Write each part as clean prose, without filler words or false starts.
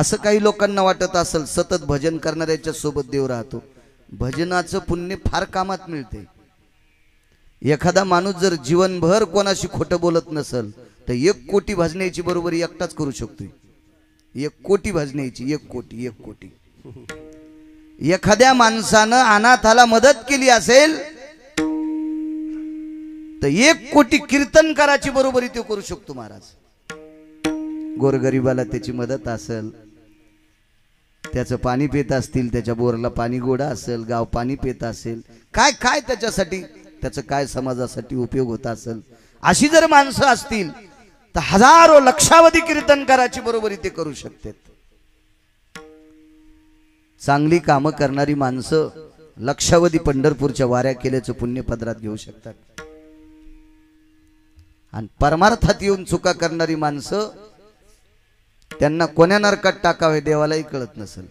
असं काही लोकांना वाटत असेल सतत भजन करणाऱ्याच्या सोबत देव राहतो। भजनाचं पुण्य फार कामात मिळते। एखादा माणूस जर जीवनभर कोणाशी खोटं बोलत नसेल तर 1 कोटी भजनाची बरोबरी एकटाच करू शकतो। 1 कोटी भजनाची 1 कोटी 1 कोटी एखाद्या माणसाने अनाथाला मदत केली असेल तर 1 कोटी कीर्तनकाराची बरोबरी तो करू शकतो। महाराज गोरगरीबाला त्याची मदत असेल, त्याचं पाणी पीत असतील, त्याच्या बोरला पाणी गोडा असेल, गाव पाणी पीत असेल, काय काय त्याच्यासाठी त्याचं काय समाजासाठी उपयोग होत असेल, अशी जर माणसं असतील तर हजारो लक्षावधी कीर्तनकाराची बरोबरी ते करू शकतात। चांगली कामं करणारी माणसं लक्षावधी पंढरपूरच्या वाऱ्या केल्याचं पुण्य पदरात घेऊ शकतात। आणि परमार्थात येऊन चुका करणारी माणसं त्यांना कोण्या नरकात टाकावे देवालाही कळत नसेल।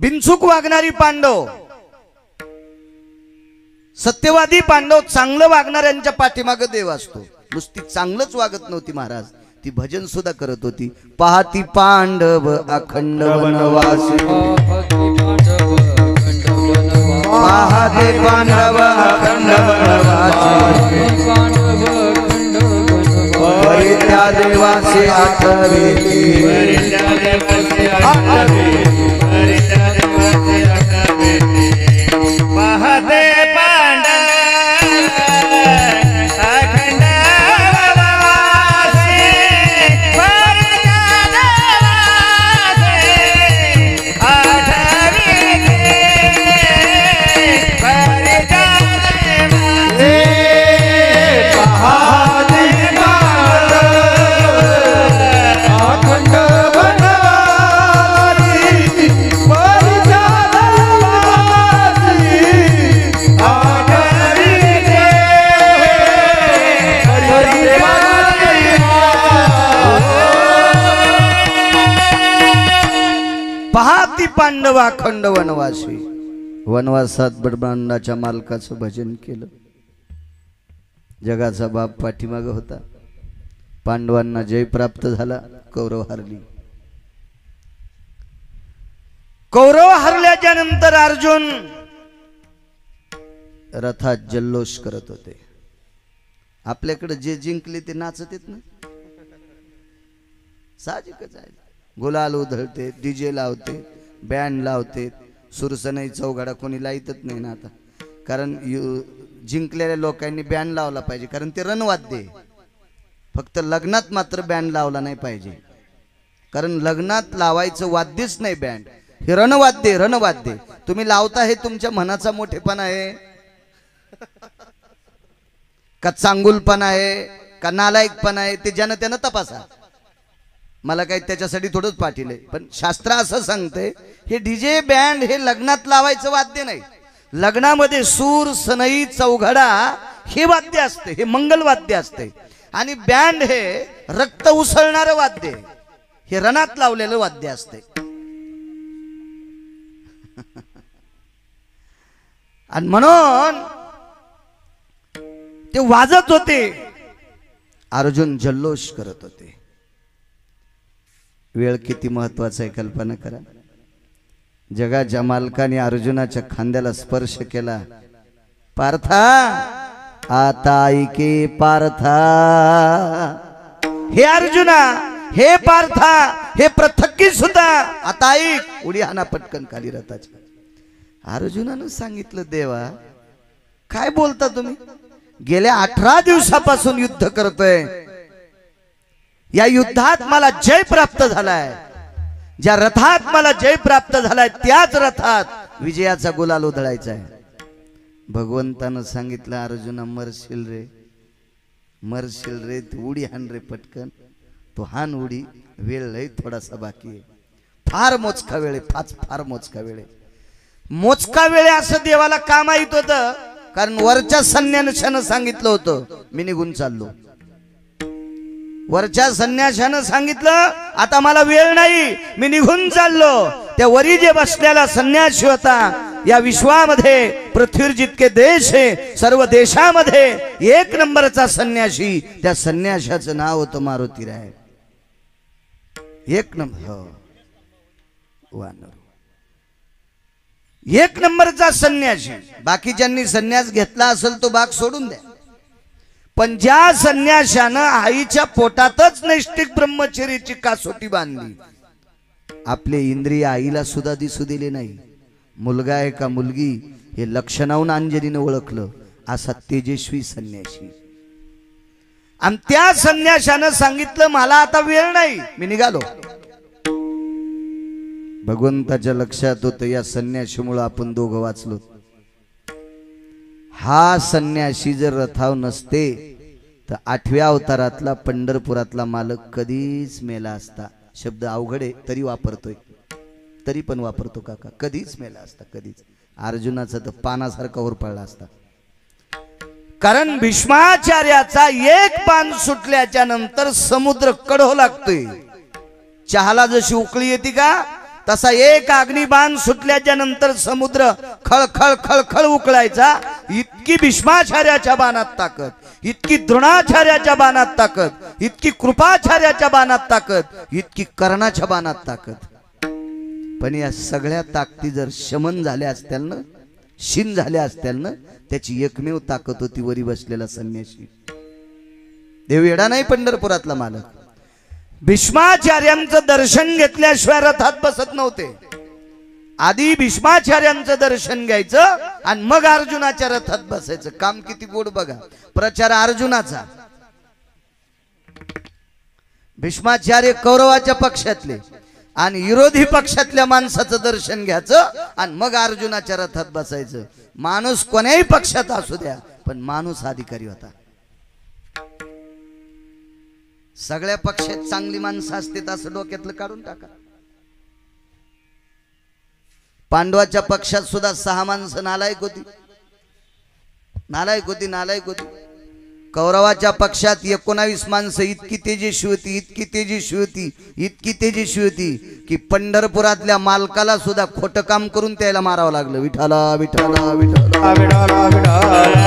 बिनचूक वागणारी पांडव, सत्यवादी पांडव, चांगलं वागणाऱ्यांच्या पाठीमागे देव असतो। नुसती चांगलंच वागत नव्हती महाराज, ती भजन सुद्धा करत होती। पाहती पांडव अखंड वनवासी, पाहती पांडव अखंड वनवासी, त्या देवाची आठवणी पांडव अखंड वनवासी। वनवासात ब्रह्मांडाच्या मालकाचं भजन केलं। जगाचा बाप पाठीमागे होता। पांडवांना जय प्राप्त झाला, कौरव हरली। कौरव हरल्याच्या नंतर अर्जुन रथात जल्लोष करत होते। आपल्याकडे जे जिंकले ते नाचत येत ना, साहजिकच आहे। गुलाल उधळते, डीजे लावते, बँड लावते, सुरसनाई चौघाडा कोणी लावतच नाही ना आता, कारण जिंकलेल्या लोकांनी बँड लावला पाहिजे, कारण ते रणवाद्य आहे। फक्त लग्नात मात्र बँड लावला नाही पाहिजे, कारण लग्नात लावायचं वाद्यच नाही बँड, हे रणवाद्य। रणवाद्य तुम्ही लावता हे तुमच्या मनाचा मोठेपणा आहे का चांगुलपणा आहे का नालायकपणा आहे ते ज्यानं त्यानं तपासा। मला काही त्याच्यासाठी थोडंच पाटील आहे, पण शास्त्र असं सांगते हे डीजे बँड हे लग्नात लावायचं वाद्य नाही। लग्नामध्ये सूर सनई चौघडा हे वाद्य असते, हे मंगल वाद्य असते, आणि बँड हे रक्त उसळणारं वाद्य, हे रणात लावलेलं वाद्य असते। आणि म्हणून ते वाजत होते, अर्जुन जल्लोष करत होते। वेळ किती महत्त्वाचा आहे कल्पना करा। जगाच्या मालकाने अर्जुनाच्या खांद्याला स्पर्श केला। पार्था आता ऐके पार्था, हे अर्जुना, हे पार्था, हे प्रथक्की सुद्धा आता ऐक। उडी हाना पटकन खाली रथाच्या। अर्जुनानं सांगितलं, देवा काय बोलता तुम्ही, गेल्या 18 दिवसापासून युद्ध करतोय, या युद्धात मला जय प्राप्त झालाय, ज्या रथात मला जय प्राप्त झालाय त्याच रथात विजयाचा गुलाल उधळायचा आहे। भगवंतानं सांगितलं, अर्जुना मरशील रे, मरशील रे, उडी हान रे पटकन। तो हान उडी, वेळ लई थोडासा बाकी आहे, फार मोजका वेळ, फार मोजका वेळ, मोजका वेळ असं देवाला का माहित होतं, कारण वरच्या संन्याशानं सांगितलं होतं मी निघून चाललो। वरच्या संन्याशानं सांगितलं आता मला वेळ नाही, मी निघून चाललो। त्या वरी जे बसलेला संन्यासी होता या विश्वामध्ये पृथ्वीवर जितके देश है सर्व देशामध्ये एक नंबरचा संन्यासी, त्या संन्याशाचं नाव होतं मारुतीराय। एक नंबर, एक नंबरचा संन्यासी। बाकी ज्यांनी संन्यास घेतला असेल तो भाग सोडून द्या, पण ज्या संन्याशाने आईच्या पोटातच नैष्ठिक ब्रह्मचर्याची कासोटी बांधली, आपले इंद्रिय आईला सुद्धा दिसू दिले नाही। मुलगा आहे का मुलगी हे लक्षणावून अंजलीने ओळखलं। असा तेजस्वी संन्यासी। आणि त्या संन्याशाने सांगितलं मला आता वेळ नाही, मी निघालो। भगवंताच्या लक्षात होतं या संन्याशीमुळे आपण दोघं वाचलो। हा संन्यासी जर रथाव नसते तर आठव्या अवतारातला पंढरपुरातला मालक कधीच मेला असता। शब्द अवघड आहे तरी वापरतोय, तरी पण वापरतो काका। कधीच मेला असता, कधीच। अर्जुनाचा तर पानासारखा होरपळला असता, कारण भीष्माचार्याचा एक पान सुटल्याच्या नंतर समुद्र कडो लागतोय। चहाला जशी उकळी येते का तसा एक अग्निबाण सुटल्याच्या नंतर समुद्र खळखळ खळखळ उकळायचा। इतकी भीष्माचार्याच्या बाणात ताकद, इतकी द्रोणाचार्याच्या बाणात ताकद, इतकी कृपाचार्याच्या बाणात ताकद, इतकी कर्णाच्या बाणात ताकद। पण या सगळ्या ताकदी जर शमन झाल्या असत्याल ना, शिन झाल्या असत्याल ना, त्याची एकमेव ताकद होती वरी बसलेला संन्यासी। देव येडा नाही पंढरपुरातला मालक। भीष्माचार्यांचं दर्शन घेतल्याशिवाय रथात बसत नव्हते। आधी भीष्माचार्यांचं दर्शन घ्यायचं आणि मग अर्जुनाच्या रथात बसायचं। काम किती गोड बघा। प्रचार अर्जुनाचा। भीष्माचार्य कौरवाच्या पक्षातले आणि विरोधी पक्षातल्या माणसाचं दर्शन घ्यायचं आणि मग अर्जुनाच्या रथात बसायचं। माणूस कोणत्याही पक्षात असू द्या, पण माणूस अधिकारी होता। सगळ्या पक्षात चांगली माणसं असतात असं डोक्यातलं काढून टाका। पांडवाच्या पक्षात सुद्धा 6 माणसं नालायक होती, नालायक होती, नालायक होती। कौरवाच्या पक्षात 19 माणसं इतकी तेजस्वी होती, इतकी तेजस्वी होती, इतकी तेजस्वी होती की पंढरपुरातल्या मालकाला सुद्धा खोटं काम करून त्याला मारावं लागलं। विठाला विठाला विठाला विठाला विठाला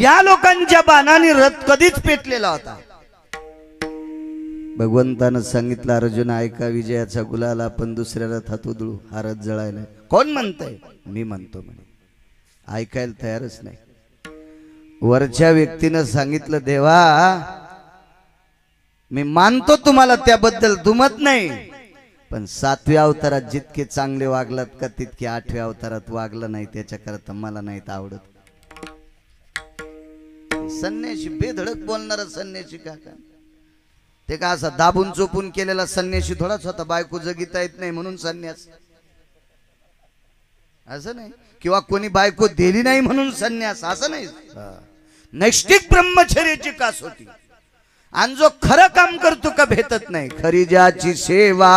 या लोकांच्या बाणाने रथ कधीच पेटलेला होता। भगवंतानं सांगितलं अर्जुन ऐका, विजयाचा गुलाल आपण दुसऱ्या रथात उधळू। हा रथ जळायला कोण म्हणतंय? मी म्हणतो म्हणे। ऐकायला तयारच नाही। वरच्या व्यक्तीनं सांगितलं देवा मी मानतो तुम्हाला, त्याबद्दल दुमत नाही, पण 7व्या अवतारात जितके चांगले वागलात का तितके 8व्या अवतारात वागलं नाही, त्याच्याकरता मला नाही आवडत। संन्यासी, बेधडक बोलणारा संन्यासी काका। ते का असा दाबून चोपून केलेला संन्यासी थोडाच होता। बायको जगीता येत नाही म्हणून संन्यास असं नाही, किंवा कोणी बायको दिली नाही म्हणून संन्यास असं नाही। नैष्ठिक ब्रह्मचर्याची कसोटी। आणि जो खरं काम करतो का भेटत नाही। खरी ज्याची सेवा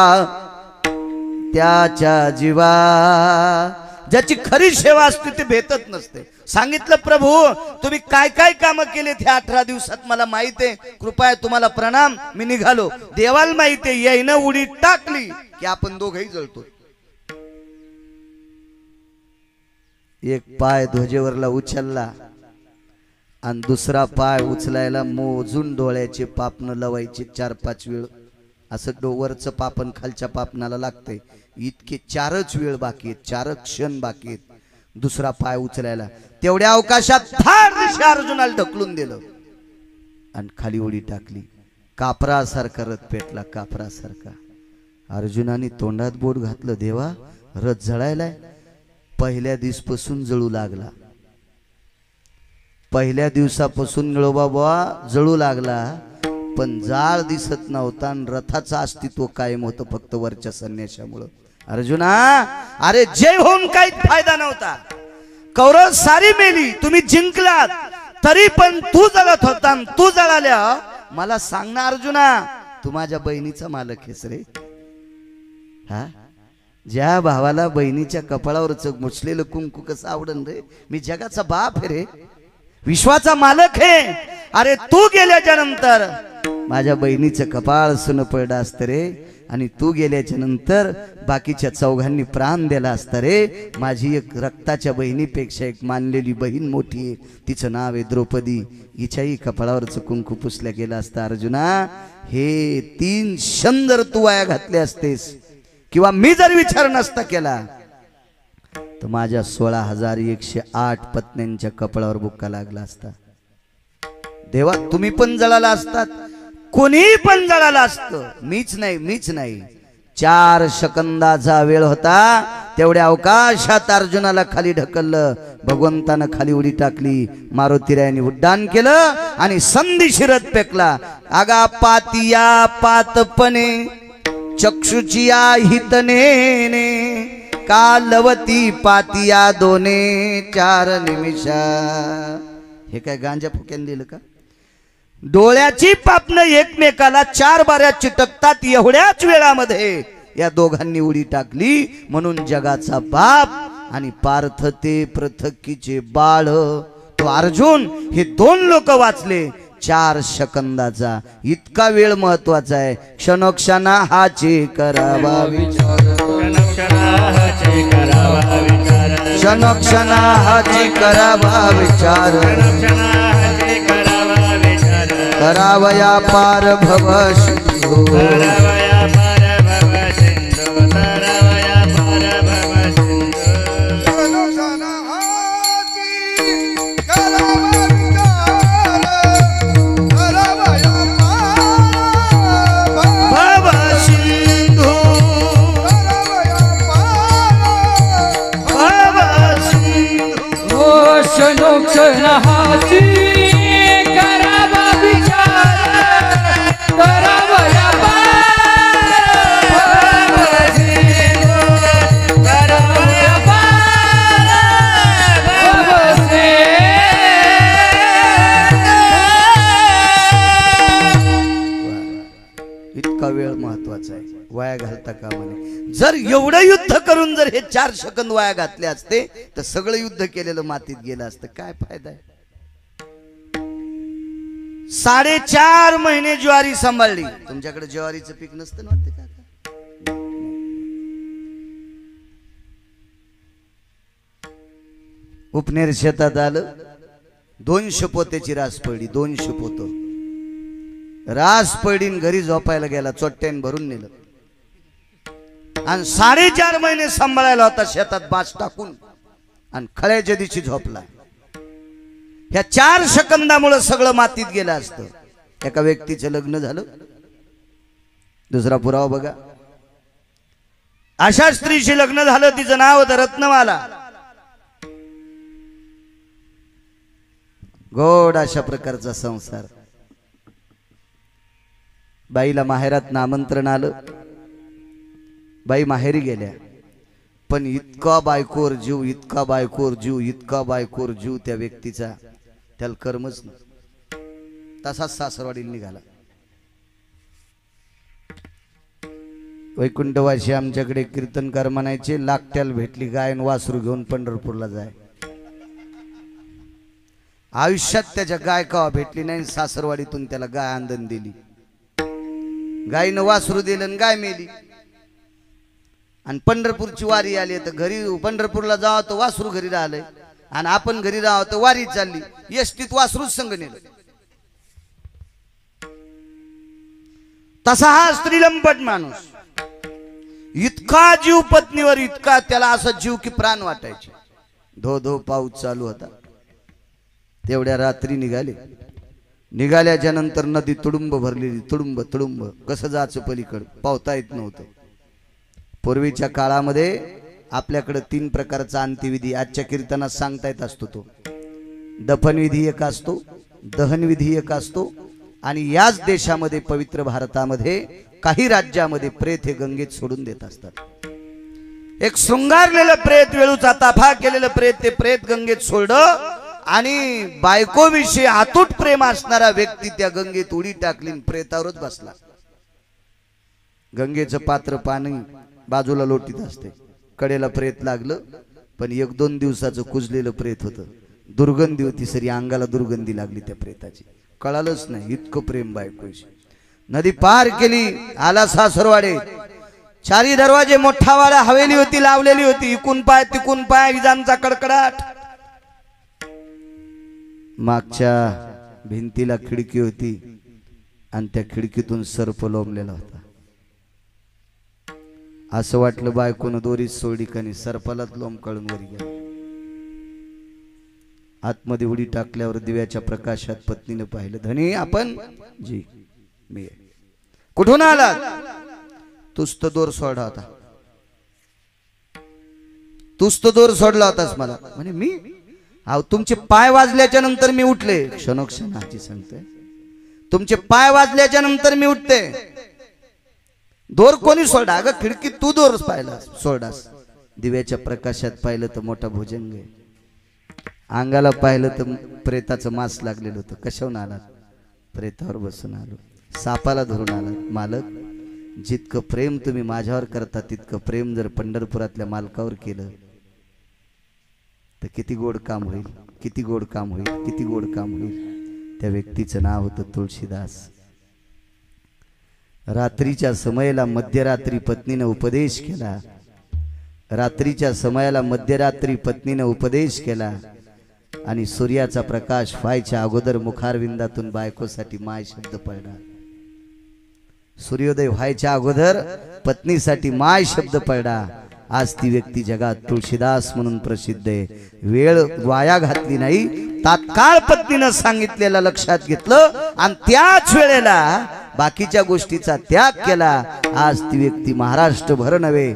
त्याच्या जीवा। ज्याची खरी सेवा असते ते भेटत नसते। सांगितलं प्रभू तुम्ही काय काय काम केलेत हे 18 दिवसात मला माहित आहे, कृपया तुम्हाला प्रणाम, मी निघालो। देवाला माहित आहे येईन उडी टाकली की आपण दोघही जळतो। एक पाय ध्वजेवरला उचलला आणि दुसरा पाय उचलायला मोजून डोळ्याचे पापण लवायचे 4-5 वेळ। असं डोवरचं पापण खालच्या पापणाला लागते। इतके 4च वेळ बाकी आहेत, 4 क्षण बाकी आहेत दुसरा पाय उचलायला। तेवढ्या अवकाशात थार ऋषी अर्जुनाला ढकलून दिलं आणि खाली उडी टाकली। कापरासारखा रथ पेटला, कापरासारखा। अर्जुनाने तोंडात बोट घातलं देवा रथ जळायलाय। पहिल्या दिवसापासून जळू लागला, पहिल्या दिवसापासून गळोबाबा जळू लागला, पण जाळ दिसत नव्हता। रथाचं अस्तित्व कायम होतं फक्त वरच्या संन्याशामुळे। अर्जुना अरे जय होऊन काही फायदा नव्हता। कौरव सारी मेली, तुम्ही जिंकलात, तरी पण तू जळत होता, तू जळाल्या। मला सांग ना अर्जुना, तू माझ्या बहिणीचा मालक आहेस रे। हा ज्या भावाला बहिणीच्या कपाळावर चमचलेलं कुंकू कसं आवडन रे। मी जगाचा बाप आहे रे, विश्वाचा मालक आहे। अरे तू गेल्याच्या नंतर माझ्या बहिणीचं कपाळ सुन पडलं असतं रे, आणि तू गेल्याच्या नंतर बाकीच्या चौघांनी प्राण दिला असतं रे। माझी एक रक्ताच्या बहिणीपेक्षा एक मानलेली बहीण मोठी आहे, तिचं नाव आहे द्रौपदी। हिच्याही कपाळावरचं कुंकू पुसल्या गेलं असतं। अर्जुना, हे तीन क्षण जर तू वाया घातले असतेस किंवा मी जर विचार नसता केला तर माझ्या 16,108 पत्न्यांच्या कपाळावर बुक्का लागला असता। देवा, तुम्ही पण जळाला असतात, कोणीही पण जळाला असतं, मीच नाही। 4 सेकंदाचा वेळ होता, तेवढ्या अवकाशात अर्जुनाला खाली ढकललं, भगवंतानं खाली उडी टाकली, मारुतीरायाने उड्डाण केलं आणि संधी शिरत पेकला। आगा पातिया पातपणे चक्षुचिया हितनेने, कालवती पातिया दोने 4 निमिषा। हे काय गांजा फुक्यान दिलं का? डोळ्याची पापणं एकमेकाला 4 बाऱ्या चिटकतात, एवढ्याच वेळामध्ये या दोघांनी उडी टाकली। म्हणून जगाचा बाप आणि पार्थ ते पृथकीचे बाळ, तो अर्जुन, हे 2 लोक वाचले। 4 सेकंदाचा इतका वेळ महत्त्वाचा आहे। क्षणक्षणा हाचे करावा विचार, क्षणक्षणा हाचे करावा विचार, करावया पार भव सिंधू, वाया घालता का म्हणे। जर एवढं युद्ध करून जर हे 4 सेकंद वाया घातले असते तर सगळं युद्ध केलेलं मातीत गेलं असतं, काय फायदा आहे? 4.5 महिने ज्वारी सांभाळली। तुमच्याकडे ज्वारीचं पीक नसतं वाटतं का? उपनेर शेतात आलं, 200 पोत्याची रास पडली, 200 पोतं रास पडीन, घरी झोपायला गेला, चोट्ट्यान भरून नेलं। आणि 4.5 महिने सांभाळायला होता शेतात बास टाकून, आणि खळ्याच्या दिवशी झोपला। ह्या 4 सेकंदामुळे सगळं मातीत गेलं असतं। एका व्यक्तीचं लग्न झालं, दुसरा पुरावा बघा। अशा स्त्रीशी लग्न झालं, तिचं नाव होतं रत्नमाला। गोड अशा प्रकारचा संसार। बाईला माहेरात आमंत्रण आलं, बाई माहेरी गेल्या, पण इतका बायकोर जीव त्या व्यक्तीचा, त्याला कर्मच नाही। तसाच सासरवाडीला निघाला। वैकुंठवाशी आमच्याकडे कीर्तनकार म्हणायचे, लागत्याला भेटली गायन वासरू घेऊन पंढरपूरला जाय। आयुष्यात त्याच्या गाय कावा भेटली नाही, सासरवाडीतून त्याला गाय आंदण दिली, गायीनं वासरू दिलं, गाय मेली। आणि पंढरपूरची वारी आली, तर घरी पंढरपूरला जावं तर वासरू घरी राहिलंय, आणि आपण घरी राहावं तर वारी चालली। एसटीत वासरूच संग नेलं। तसा हा स्त्रीलंपट माणूस, इतका जीव पत्नीवर, इतका त्याला असा जीव की प्राण वाटायचे। धो पाऊस चालू होता। तेवढ्या रात्री निघाले। निघाल्याच्या नंतर नदी तुडुंब भरलेली, तुडुंब। कसं जायचं पलीकडं? पावता येत नव्हतं। पूर्वीच्या काळामध्ये आपल्याकडे 3 प्रकारचा अंत्यविधी आजच्या कीर्तनात सांगता येत असतो। तो दफनविधी एक असतो, दहनविधी एक असतो, आणि याच देशामध्ये पवित्र भारतामध्ये काही राज्यामध्ये प्रेत हे गंगेत सोडून देत असतात। एक शृंगारलेलं प्रेत, वेळूचा ताफा केलेलं प्रेत, ते प्रेत गंगेत सोडलं, आणि बायकोविषयी आतूट प्रेम असणारा व्यक्ती त्या गंगेत उडी टाकली, प्रेतावरच बसला। गंगेचं पात्र पाणी बाजूला लोटीत असते, कडेला प्रेत लागलं, पण एक दोन दिवसाचं कुजलेलं प्रेत होतं, दुर्गंधी होती, सरी अंगाला दुर्गंधी लागली त्या प्रेताची, कळालंच नाही, इतकं प्रेम बायकोशी। नदी पार केली, आला सासरवाडे, चारी दरवाजे मोठा वाडा, हवेली होती लावलेली होती, इकून पाय तिकून पाय, विजांचा कडकडाट, मागच्या भिंतीला खिडकी होती आणि त्या खिडकीतून सर्प लोंबलेला होता। असं वाटलं बायकोनं दोरी सोडी कणी सर्पालाच लोंब काढून वर गेला। आतमध्ये उडी टाकल्यावर दिव्याच्या प्रकाशात पत्नीने पाहिलं, धनी आपण? जी मी। कुठून आला? तूच तो दोर सोडला होता, तूच तो दोर सोडला होतास मला। म्हणे मी? अहो तुमचे पाय वाजल्याच्या नंतर मी उठले, क्षणोक्षणाची सांगते, तुमचे पाय वाजल्याच्या नंतर मी उठते। दोर कोणी सोडा? अगं खिडकी तू दोर पाहिला सोडास। दिव्याच्या प्रकाशात पाहिलं तर मोठा भुजंग आहे, अंगाला पाहिलं तर प्रेताचं मांस लागलेलं होतं। कशावून आला? प्रेतावर बसून आलो, सापाला धरून आला। मालक, जितकं प्रेम तुम्ही माझ्यावर करता तितकं प्रेम जर पंढरपुरातल्या मालकावर केलं तर किती गोड काम होईल, किती गोड काम होईल, किती गोड काम होईल। त्या व्यक्तीचं नाव होतं तुळशीदास। रात्रीच्या समयाला मध्यरात्री पत्नीने उपदेश केला, रात्रीच्या समयाला मध्यरात्री पत्नीने उपदेश केला आणि सूर्याचा प्रकाश व्हायच्या अगोदर मुखारविंदातून बायकोसाठी माय शब्द पडला। सूर्योदय व्हायच्या अगोदर पत्नीसाठी माय शब्द पडला। आज ती व्यक्ती जगात तुळशीदास म्हणून प्रसिद्ध आहे। वेळ वाया घातली नाही, तात्काळ पत्नीनं सांगितलेलं लक्षात घेतलं आणि त्याच वेळेला बाकीच्या गोष्टीचा त्याग केला। आज ती व्यक्ती महाराष्ट्रभर नव्हे,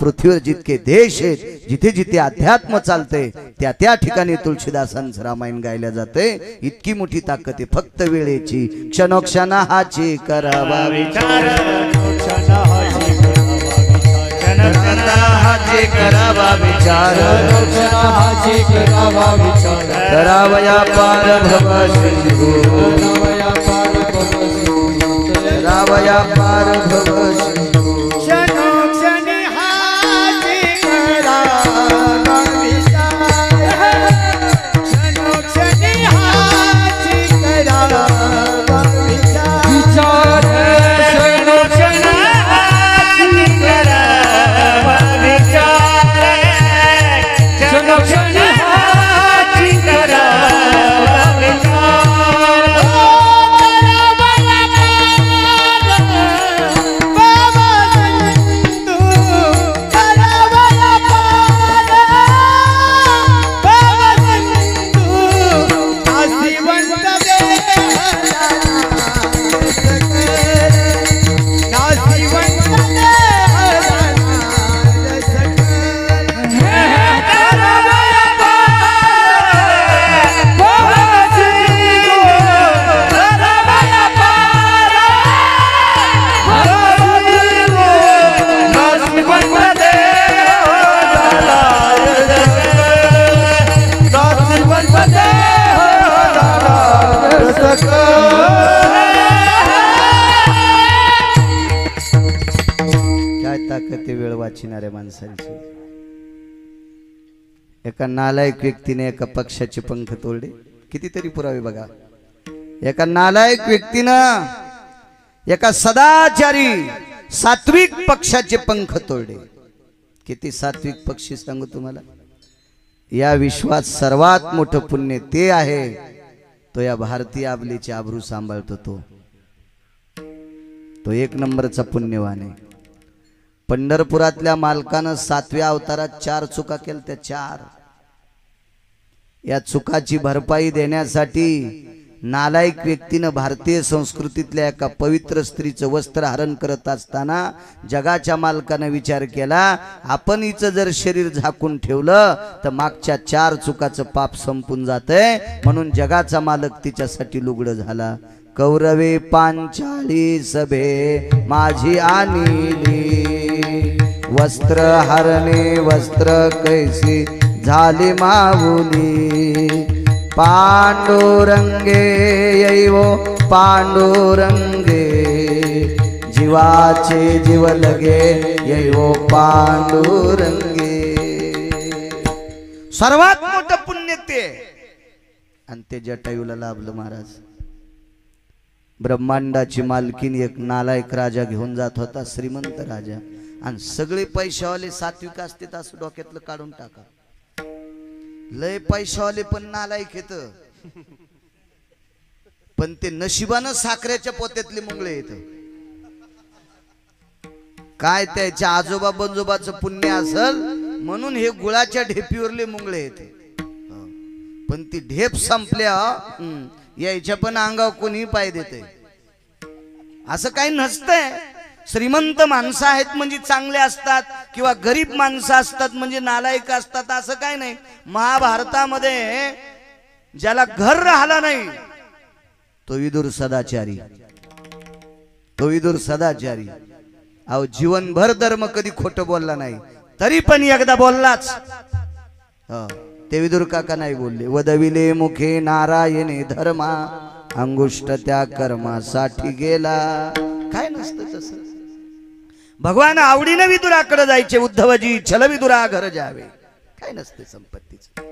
पृथ्वीवर जितके देश आहेत, जिथे जिथे अध्यात्म चालते त्या त्या ठिकाणी तुळशीदासांचं रामायण गायले जाते। इतकी मोठी ताकद आहे फक्त वेळेची। क्षणोक्षणा हाची करावा विचार, करावा विचार, करावया पार भव, करावया पार भव सिंधू। क्षणोक्षणी हाची करावा विचार, क्षणोक्षणी हाची करावा विचार, क्षणोक्षणी हाची करावा विचार, क्षणोक्षणी हाची करावा विचार। एका नालायक व्यक्तीने एका पक्षाचे पंख तोडले, कितीतरी पुरावे बघा। एका नालायक व्यक्तीनं एका सदाचारी सात्विक पक्षाचे पंख तोडले। किती सात्विक पक्षी सांगू तुम्हाला। या विश्वात सर्वात मोठं पुण्य ते आहे, तो या भारतीय आबलीचे आबरू सांभाळतो, तो एक नंबरचा पुण्यवान आहे। पंढरपुरातल्या मालकानं सातव्या अवतारात 4 चुका केल्या, त्या 4। या चुकाची भरपाई देण्यासाठी नालायक व्यक्तीनं भारतीय संस्कृतीतल्या एका पवित्र स्त्रीचं वस्त्र हरण करत असताना जगाच्या मालकानं विचार केला, आपण हिचं जर शरीर झाकून ठेवलं तर मागच्या 4 चुकाचं पाप संपून जातंय, म्हणून जगाचा मालक तिच्यासाठी लुगडं झाला। कौरवे 45 भे माझी आणिली, वस्त्र हरणे वस्त्र कैसी झाली माऊली। पांडुरंगे येवो पांडुरंगे, जीवाचे जीव लगे यो पांडुरंगे सर्वात मोठं पुण्य ते. आणि ते जटायूला लाभलं महाराज. ब्रह्मांडाची मालकीन एक नालायक राजा घेऊन जात होता, श्रीमंत राजा, आणि सगळे पैशावाले सात्विक असतात असं डोक्यातलं काढून टाका. लय पैशावाले पण नालायक येत, पण ते नशिबानं साखरेच्या पोत्यातले मुंगळे येत. काय त्याच्या आजोबा बंजोबाचं पुण्य असल म्हणून हे गुळाच्या ढेपीवरले मुंगळे येते. पण ती ढेप संपल्या यायच्या पण अंगावर कोणी पाय देते असं काही नसतंय. श्रीमंत माणसं आहेत म्हणजे चांगले असतात किंवा गरीब माणसं असतात म्हणजे नालायक असतात असं काही नाही. महाभारतामध्ये ज्याला घर राहिला नाही तो विदुर सदाचारी, तो विदुर सदाचारी. अहो जीवनभर धर्म कधी खोटं बोलला नाही, तरी पण एकदा बोललाच. ते विदुर काका नाही बोलले. वदविले मुखे नारायणे धर्मा अंगुष्ट त्या कर्मासाठी गेला. काय नसतं तसं. भगवान आवडीने विदुराकडे जायचे. उद्धवजी चल विदुरा घर जावे. काय नसते संपत्तीचं.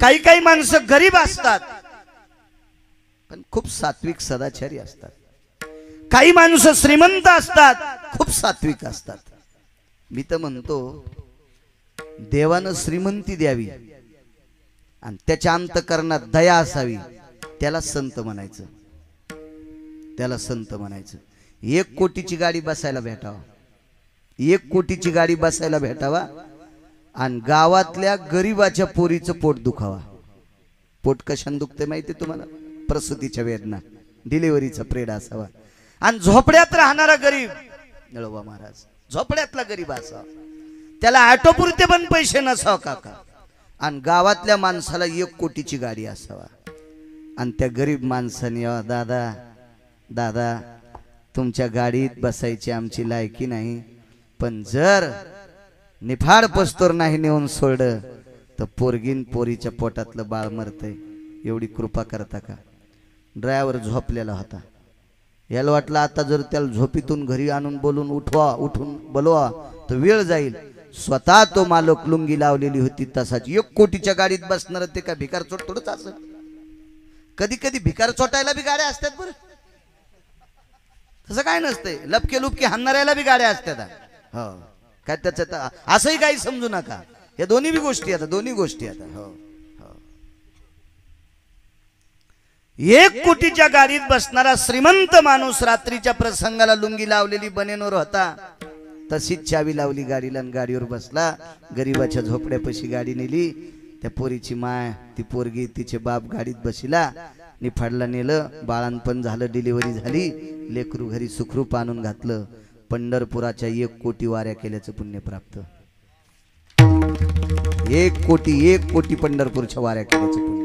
काही काही माणसं गरीब असतात पण खूप सात्विक सदाचारी असतात. काही माणसं श्रीमंत असतात खूप सात्विक असतात. मी तर म्हणतो देवानं श्रीमंती द्यावी आणि त्याच्या अंतकरणात दया असावी, त्याला संत म्हणायचं, त्याला संत म्हणायचं. 1 कोटीची गाडी बसायला भेटावा, 1 कोटीची गाडी बसायला भेटावा आणि गावातल्या गरीबाच्या पोरीचं पोट दुखावा. पोट कशाने दुखते माहिती तुम्हाला? प्रसूतीच्या वेदना, डिलिव्हरीचा प्रेड असावा. आणि झोपड्यात राहणारा गरीब नळवा महाराज, झोपड्यातला गरीब असावा, त्याला ऑटोपुरते पण पैसे नसावा काका. आणि गावातल्या माणसाला 1 कोटीची गाडी असावा. आणि त्या गरीब माणसाने दादा दादा तुमच्या गाडीत बसायची आमची लायकी नाही, पण जर निफाड पस्तोर नाही नेऊन सोडलं तर पोरगीन पोरीच्या पोटातलं बाळ मरतंय, एवढी कृपा करता का? ड्रायव्हर झोपलेला होता. याला वाटलं आता जर त्याला झोपीतून घरी आणून बोलून उठवा, उठून बोलवा तर वेळ जाईल. स्वतः तो मालक लुंगी लावलेली होती तसाची. 1 कोटीच्या गाडीत बसणार ते का भिकार चोट थोडंच असं? कधी कधी भिकार चोटायला बी गाड्या असतात बरं, तसं काय नसतंय. लपके लुपके हाणणाऱ्याला बी गाड्या असतात. हो काय त्याचं असंही काही समजू नका. या दोन्ही बी गोष्टी आता, दोन्ही गोष्टी आता. हो 1 कोटीच्या गाडीत बसणारा श्रीमंत माणूस रात्रीच्या प्रसंगाला लुंगी लावलेली बनेनोर होता, तशीच चावी लावली गाडीला आणि गाडीवर बसला. गरीबाच्या झोपड्यापाशी गाडी नेली, त्या पोरीची माय, ती पोरगी, तिचे बाप गाडीत बसिला. निफाडला नेलं, बाळांपण झालं, डिलिव्हरी झाली, लेकरू घरी सुखरूप आणून घातलं. पंढरपुराच्या 1 कोटी वाऱ्या केल्याचं पुण्य प्राप्त. 1 कोटी पंढरपूरच्या वाऱ्या केल्याचं पुण्य.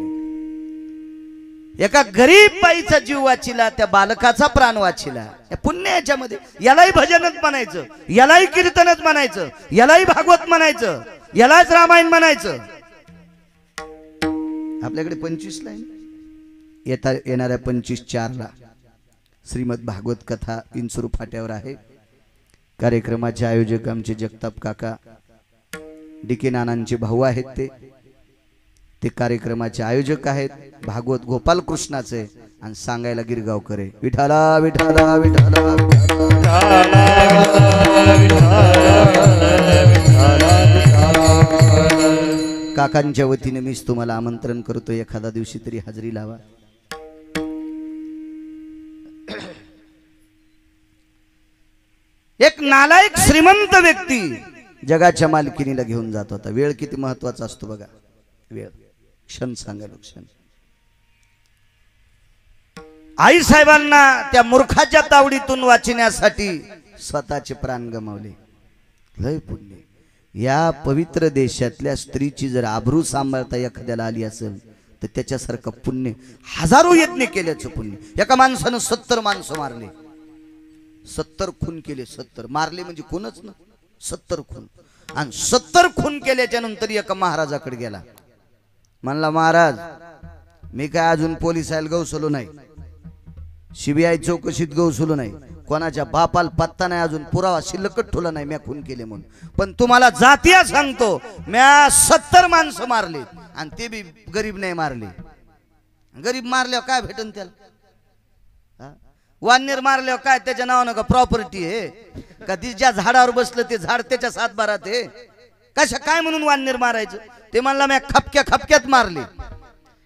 एका गरीब बाईचा जीव वाचिला, त्या बालकाचा प्राण वाचिला. पुण्य याच्यामध्ये. यालाही भजनच म्हणायचं, यालाही कीर्तनच म्हणायचं, यालाही भागवत म्हणायचं, यालाच रामायण म्हणायचं. आपल्याकडे 25 लाईन येणाऱ्या 25/4 श्रीमद भागवत कथा इंचूर फाट्यावर आहे. कार्यक्रमाचे आयोजक आमचे जगताप काका, डीके नानांचे भाऊ आहेत ते, ते कार्यक्रमाचे आयोजक आहेत. भागवत गोपाल कृष्णाचे आणि सांगायला गिरगावकर. विठाला विठाला विठाला काकांच्या वतीने मीच तुम्हाला आमंत्रण करतो, एखादा दिवशी तरी हजेरी लावा. एक नालायक श्रीमंत व्यक्ती जगाच्या मालकिणीला घेऊन जात होता. वेळ किती महत्वाचा असतो बघा. वेळ क्षण सांगायला क्षण. आई साहेबांना त्या मूर्खाच्या तावडीतून वाचण्यासाठी स्वतःचे प्राण गमावले. लय पुण्य. या पवित्र देशातल्या स्त्रीची जर आबरू सांभाळता एखाद्याला आली असेल तर त्याच्यासारखं पुण्य हजारो यज्ञ केल्याचं पुण्य. एका माणसानं 70 माणसं मारले, 70 खून केले. 70 मारले म्हणजे कोणच ना, 70 खून. आणि 70 खून केल्याच्या नंतर एका महाराजाकडे गेला. म्हणला महाराज मी काय अजून पोलिसाला गवसलो नाही, सीबीआय चौकशीत गवसलो नाही, कोणाच्या बापाला पत्ता नाही, अजून पुरावा शिल्लक ठेवला नाही मी खून केले म्हणून। पण तुम्हाला जातीया सांगतो मी 70 माणसं मारली आणि ते भी गरीब नाही मारले। गरीब मारले काय भेटन त्याला? वानर मारले काय त्याच्या नावाने का प्रॉपर्टी आहे का? ती ज्या झाडावर बसलं ते झाड त्याच्या सातबारात आहे कशा काय म्हणून वानर मारायचं? ते म्हणला मी खपक्या खपक्यात मारले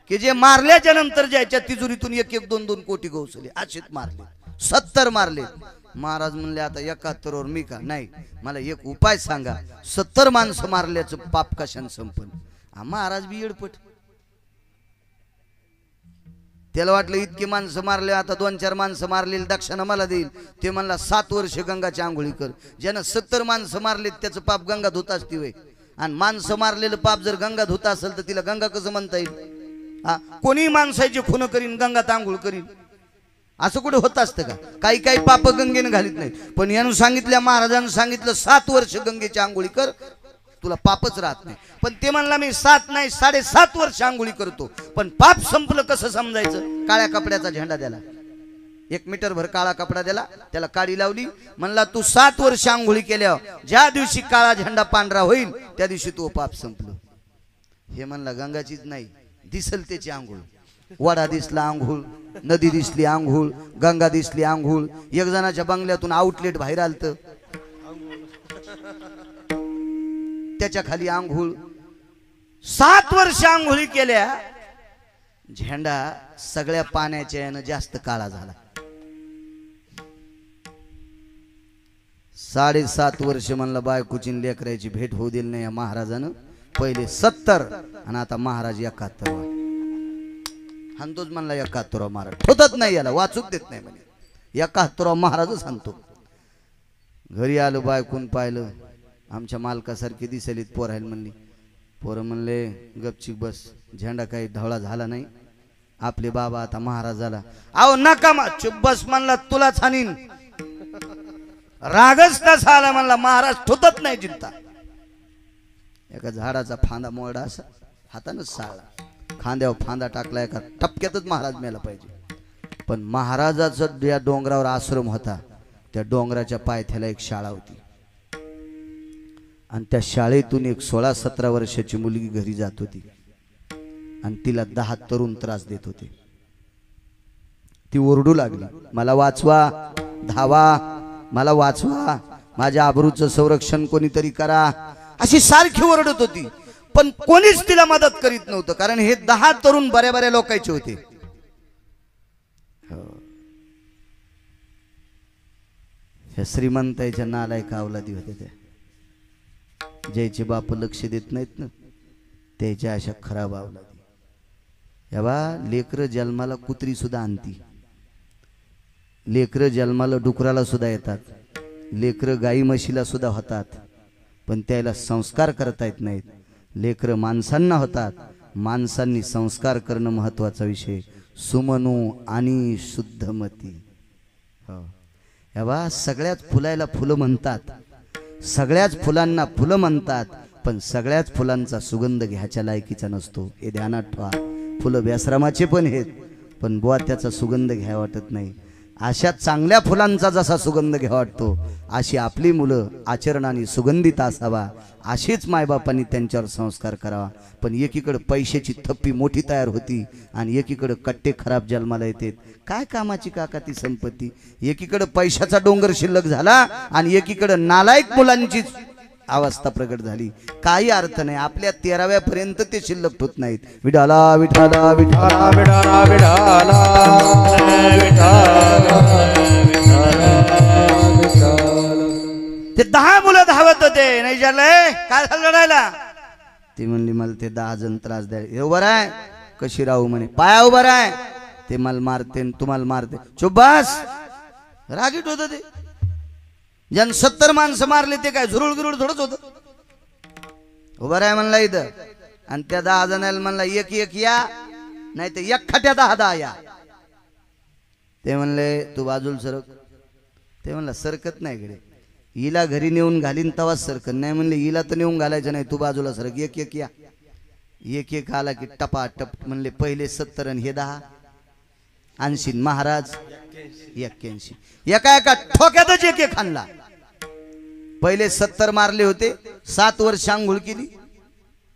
कि जे मारल्याच्या नंतर ज्याच्या तिजोरीतून एक एक दोन दोन कोटी घोसले। अशीत मारले 70 मारले। महाराज म्हणले आता 71 मी का नाही, मला एक उपाय सांगा, 70 माणसं मारल्याचं पाप कशान संपन? महाराज बी येडपट, त्याला वाटलं इतकी माणसं मारले आता 2-4 माणसं मारलेली दक्षिणा मला देईल। ते म्हणला 7 वर्ष गंगाची आंघोळी कर। ज्यानं 70 माणसं मारलेत त्याचं पाप गंगा धुत असती होय, आणि माणसं मारलेलं पाप जर गंगा धुत असेल तर तिला गंगा कसं म्हणता येईल? हा, कोणी माणसाची खून करीन गंगा आंघोळ करीन असं कुठे होत असतं का? काही काही पाप गंगेने घालीत नाही। पण यानं सांगितलं, महाराजांनी सांगितलं 7 वर्ष गंगेची आंघोळी कर तुला पापच राहत नाही। पण ते म्हणला मी 7 नाही 7.5 वर्ष आंघोळी करतो पण पाप संपलं कसं समजायचं? काळ्या कपड्याचा झेंडा दिला, 1 मीटर भर काळा कपडा दिला, त्याला काडी लावली, म्हणला तू 7 वर्ष आंघोळी केल्यावर ज्या दिवशी काळा झेंडा पांढरा होईल त्या दिवशी तो पाप संपलं। हे म्हणला गंगाचीच नाही दिसल त्याची आंघोळ। वडा दिसला आंघोळ, नदी दिसली आंघोळ, गंगा दिसली आंघोळ। एक जणाच्या बंगल्यातून आउटलेट बाहेर आलतं त्याच्या खाली आंघोळ। 7 वर्ष आंघोळी केल्या झेंडा सगळ्या पाण्याच्या यानं जास्त काळा झाला। 7.5 वर्ष म्हणला बायकोची लेकराची भेट होऊ दिली नाही या महाराजानं। पहिले 70 आणि आता महाराज 71 सांगतोच म्हणला 71 महाराज ठोतच नाही, याला वाचूक देत नाही म्हणे 71 महाराज सांगतो। घरी आलो बायकून पाहिलं आमच्या मालकासारखी दिसलीत पोर आहेत म्हणली। पोरं म्हणले गपचिक बस, झेंडा काही ढवळा झाला नाही, आपले बाबा आता महाराज झाला। अहो नका चुप बस म्हणला, तुलाच हानीन, रागच तसा आला म्हणला महाराज ठोतच नाही जिंता। एका झाडाचा फांदा मोडा असा हातानच साळला, खांद्यावर फांदा टाकलाय का टपक्यातच महाराज मेला पाहिजे। पण महाराजाचा या डोंगरावर आश्रम होता, त्या डोंगराच्या पायथ्याला एक शाळा होती आणि त्या शाळेतून एक 16-17 वर्षाची मुलगी घरी जात होती आणि तिला 10 तरुण त्रास देत होते। ती ओरडू लागली मला वाचवा, धावा, मला वाचवा, माझ्या आबरूचं संरक्षण कोणीतरी करा, अशी सारखी ओरडत होती। पण कोणीच तिला मदत करीत नव्हतं कारण हे 10 तरुण बऱ्या बऱ्या लोकांचे होते। ह्या श्रीमंताच्या नालायक अवलादी होते त्या, ज्याचे बाप लक्ष देत नाहीत ना त्याच्या अशा खराब अवलादी। या बा लेकर जन्माला कुत्री सुद्धा आणती, लेकर जन्माला डुकराला सुद्धा येतात, लेकर गाई म्हशीला सुद्धा होतात, पण त्याला संस्कार करता येत नाहीत। लेकर माणसांना होतात, माणसांनी संस्कार करणं महत्वाचा विषय। सुमनु आणि शुद्धमती यावा सगळ्याच फुलायला फुलं म्हणतात, सगळ्याच फुलांना फुलं म्हणतात, पण सगळ्याच फुलांचा सुगंध घ्यायच्या लायकीचा नसतो। हे ध्यानात ठेवा, फुलं व्यासरामाचे पण आहेत पण बुवा त्याचा सुगंध घ्यावा वाटत नाही। अशा चांगल्या फुलांचा जसा सुगंध घ्यावा वाटतो अशी आपली मुलं आचरणाने सुगंधित असावा, अशीच मायबापांनी त्यांच्यावर संस्कार करावा। पण एकीकडे पैशाची थप्पी मोठी तयार होती आणि एकीकडे कट्टे खराब जन्माला येतात, काय कामाची काका ती संपत्ती? एकीकडे पैशाचा डोंगर शिल्लक झाला आणि एकीकडे नालायक मुलांची अवस्था प्रकट झाली, काही अर्थ नाही। आपल्या 13व्यापर्यंत ते शिल्लक होत नाहीत। विठाला विठाला विठाला विठाला विठाला ते 10 मुलं धावत होते नाही झालंय काय झालं लढायला? ते म्हणली मला ते 10 जण त्रास द्यायला, हे उभं आहे कशी राहू म्हणे, पाया उभं आहे, ते मला मारते तुम्हाला मारते, चुप बस। रागीट होत ते, ज्यानं 70 माणसं मारले ते काय झुरुळ गिरुळ थोडंच होतं। उभं राय म्हणला इथं, आणि त्या 10 जणाला म्हणला एक एक या नाही तर 1 खाट्या 10 10 या। ते म्हणले तू बाजूला सरक, ते म्हणला सरकत नाही इकडे, हिला घरी नेऊन घालीन तवाच सरकत नाही। म्हणले हिला तर नेऊन घालायचं नाही, तू बाजूला सरक, एक एक या। एक एक आला की टपा टप, म्हणले पहिले 70 आणि हे 10, आणशीन महाराज 81 एका ठोक्यातच एक खानला। पहिले 70 मारले होते, 7 वर्ष अंघोळ केली,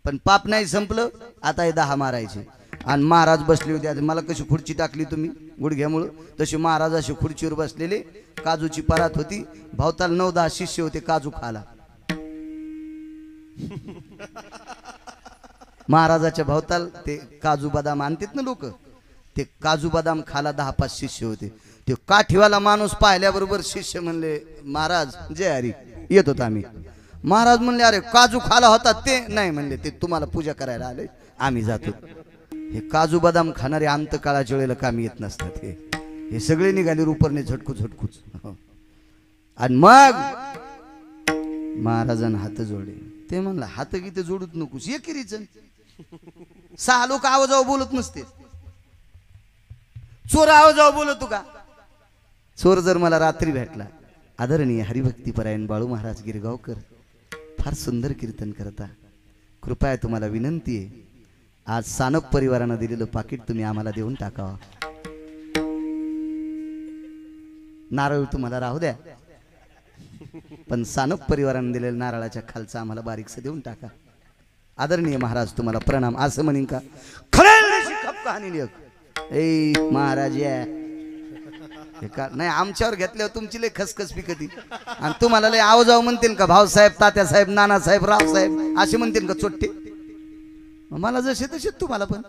पण पाप नाही संपलं, आता हे 10 मारायचे। आणि महाराज बसले होते, मला कशी खुर्ची टाकली तुम्ही गुडघ्यामुळे, तशी महाराज अशी खुर्चीवर बसलेले, काजूची परात होती, भावताल 9-10 शिष्य होते, काजू खाला महाराजाच्या भावताल। ते काजू बदाम आणतात ना लोक, ते काजू बदाम खाला 10-5 शिष्य होते। ते काठीवाला माणूस पाहिल्याबरोबर शिष्य म्हणले, महाराज जय हरी, येत होता आम्ही। महाराज म्हणले, अरे काजू खाला होता? ते नाही म्हणले, ते तुम्हाला पूजा करायला आले, आम्ही जातो। हे काजू बदाम खाणारे अंतकाळाच्या वेळेला कामी येत नसतात। हे सगळे निघाले रूपरने झटकू झटकू। आणि मग महाराजांना हात जोडले, ते म्हणला हात गीत जोडूत नकोस, एकेरीच 6 लोक आवाजाव बोलत नसते, चोर आवाजाव बोलतो का? चोर जर मला रात्री भेटला, आदरणीय हरिभक्तीपरायण बाळू महाराज गिरगावकर फार सुंदर कीर्तन करता, कृपया तुम्हाला विनंती आहे, आज सानप परिवाराने दिलेलं पाकिट तुम्ही आम्हाला देऊन टाकावा, नारळ तुम्हाला राहू द्या, पण सानप परिवाराने दिलेलं नारळाच्या खालचं आम्हाला बारीकसं देऊन टाका, आदरणीय महाराज तुम्हाला प्रणाम, असं म्हणेन का? ए महाराज या नाही, आमच्यावर घेतल्यावर तुमची लय खसखस पिकती, आणि तुम्हाला लय आव जाऊ म्हणतील का भाऊसाहेब, तात्यासाहेब, नानासाहेब, रावसाहेब असे म्हणतील का चोट्टे? मला जसे तसे तुम्हाला पण।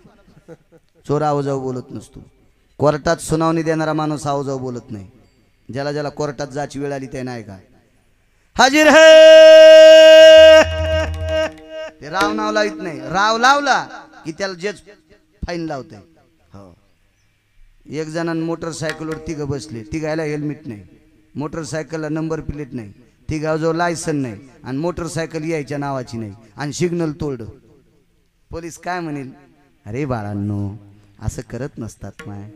चोर आवाजाव बोलत नसतो, कोर्टात सुनावणी देणारा माणूस आवाजाव बोलत नाही, ज्याला ज्याला कोर्टात जायची वेळ आली ते नाही का हाजीर हे ते राव नाव लावित नाही, राव लावला की त्याला जज फाईन लावते। हो, एक जणांनी मोटरसायकलवर 3 बसले, 3घायला हेल्मेट नाही, मोटरसायकलला नंबर प्लेट नाही, 3घाजवळ लायसन नाही, आणि मोटरसायकल यायच्या नावाची नाही, आणि सिग्नल तोडलं। पोलीस काय म्हणेल? अरे बाळांनो असं करत नसतात, माय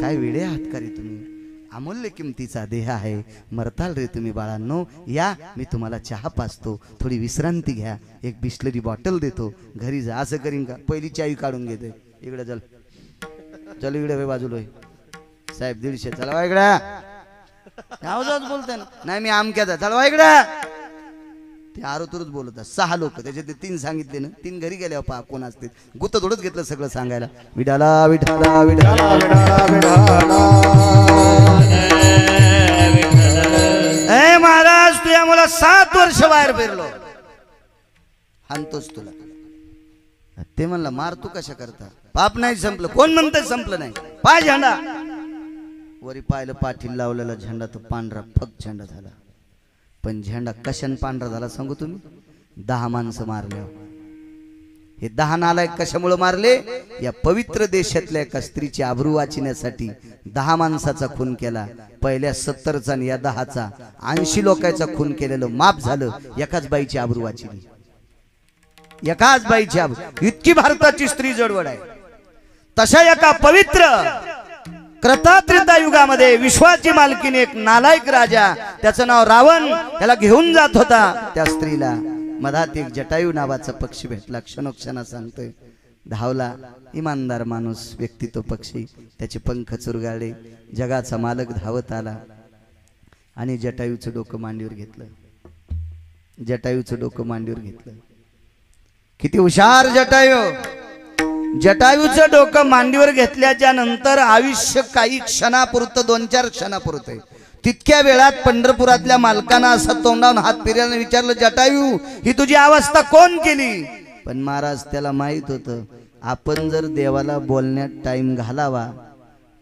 काय वेडे आहात का रे तुम्ही, अमूल्य किमतीचा देह आहे, मरताल रे तुम्ही बाळांनो, या मी तुम्हाला चहा पाजतो, थोडी विश्रांती घ्या, एक बिस्लरी बॉटल देतो, घरी जा, असं करीन का? पहिली चावी काढून घेते, इकडे चल चल इकडे बाजूला साहेब 150 चला वा इकडे, आवाजात बोलते ना, नाही मी आमक्याचा चला वा इकडे, ते आरोतूरच बोलत 6 लोक, त्याचे ते 3 सांगितले ना, 3 घरी गेले, पहा कोण असते, गुत्त थोडंच घेतलं सगळं सांगायला, विठाला विठाला विठाला विठाला विठाला, ए महाराज तुझ्या मुला 7 वर्ष बाहेर फिरलो, हाणतोस तुला। ते म्हणला मारतो कशा करता, पाप नाही संपलं, कोण म्हणतंय संपलं नाही, पाय झेंडा वरी, पाहिलं पाठीला लावलेला झेंडा तो पांढरा फक झेंडा झाला। पण झेंडा कशान पांढरा झाला सांगू तुम्ही? 10 माणसं मारल्यावर। हे 10 नालायक कशामुळे मारले? या पवित्र देशातल्या एका स्त्रीची आबरू वाचण्यासाठी 10 माणसाचा खून केला, पहिल्या 70चा आणि या 10चा 80 लोकांचा खून केलेलं माफ झालं, एकाच बाईची आबरू वाचली, एकाच बाईची आबरू। इतकी भारताची स्त्री जडवड आहे। तशा एका पवित्र कृतात्रेता युगामध्ये विश्वाची मालकीने एक नालायक राजा, त्याचं नाव रावण, त्याला घेऊन जात होता। त्या स्त्रीला मधात एक जटायू नावाचा पक्षी भेटला, क्षणोक्षणा सांगतोय, धावला, इमानदार माणूस व्यक्ती तो पक्षी, त्याचे पंख चुरगाळले, जगाचा मालक धावत आला आणि जटायूचं डोकं मांडीवर घेतलं, जटायूचं डोकं मांडीवर घेतलं। किती हुशार जटायू! जटायूचं डोकं मांडीवर घेतल्याच्या नंतर आयुष्य काही क्षणापुरतं, 2-4 क्षणापुरतं, तितक्या वेळात पंढरपुरातल्या मालकांना असा तोंडावून हात फिरल्याने विचारलं, जटायू ही तुझी अवस्था कोण केली? पण महाराज त्याला माहित होतं, आपण जर देवाला बोलण्यात टाइम घालावा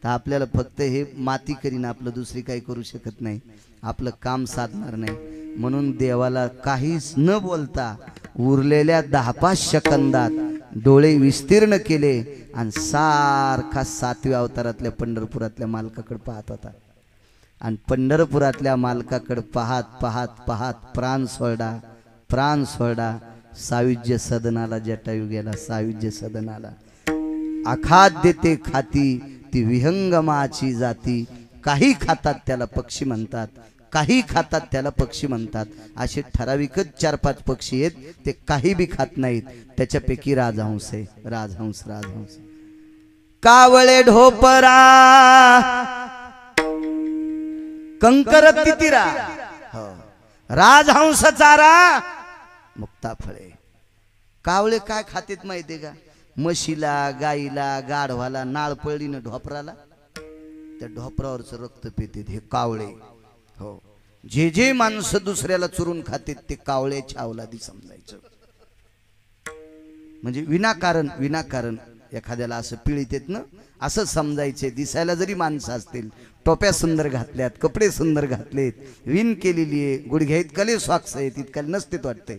तर आपल्याला फक्त हे माती करीन, आपलं दुसरी काही करू शकत नाही, आपलं काम साधणार नाही, म्हणून देवाला काहीच न बोलता उरलेल्या 10-5 सेकंदात डोळे विस्तीर्ण केले आणि सारखा 7व्या अवतारातल्या पंढरपुरातल्या मालकाकडे पाहत होता। आणि पंढरपुरातल्या मालकाकडे पाहत पाहत पाहत प्राण सोडा, प्राण सोडा। सायुज्य सदनाला जटायू गेला, सायुज्य सदनाला। आखात देते खाती ती विहंगमाची जाती, काही खातात त्याला पक्षी म्हणतात, काही खातात त्याला पक्षी म्हणतात, असे ठराविकच 4-5 पक्षी आहेत, ते काही बी खात नाहीत, त्याच्यापैकी राजहंस आहे, राजहंस राजहंस। कावळे ढोपरा कंकर तितिरा राजहंस चारा मुक्ता फळे। कावळे काय खातेत माहिती का? म्हशीला, गाईला, गाढवाला, नाळपळीने ढोपराला, त्या ढोपरावरच रक्त पितेत हे कावळे। हो, जे जे माणसं दुसऱ्याला चुरून खातेत ते कावळे छावलादी समजायचं। म्हणजे विनाकारण विनाकारण एखाद्याला असं पिळीतेत ना असं समजायचे। दिसायला जरी माणसं असतील, टोप्या सुंदर घातल्यात, कपडे सुंदर घातलेत, विण केलेली आहे, गुडघ्यात कले स्वाक्ष आहे, तितका नसतेत वाटते।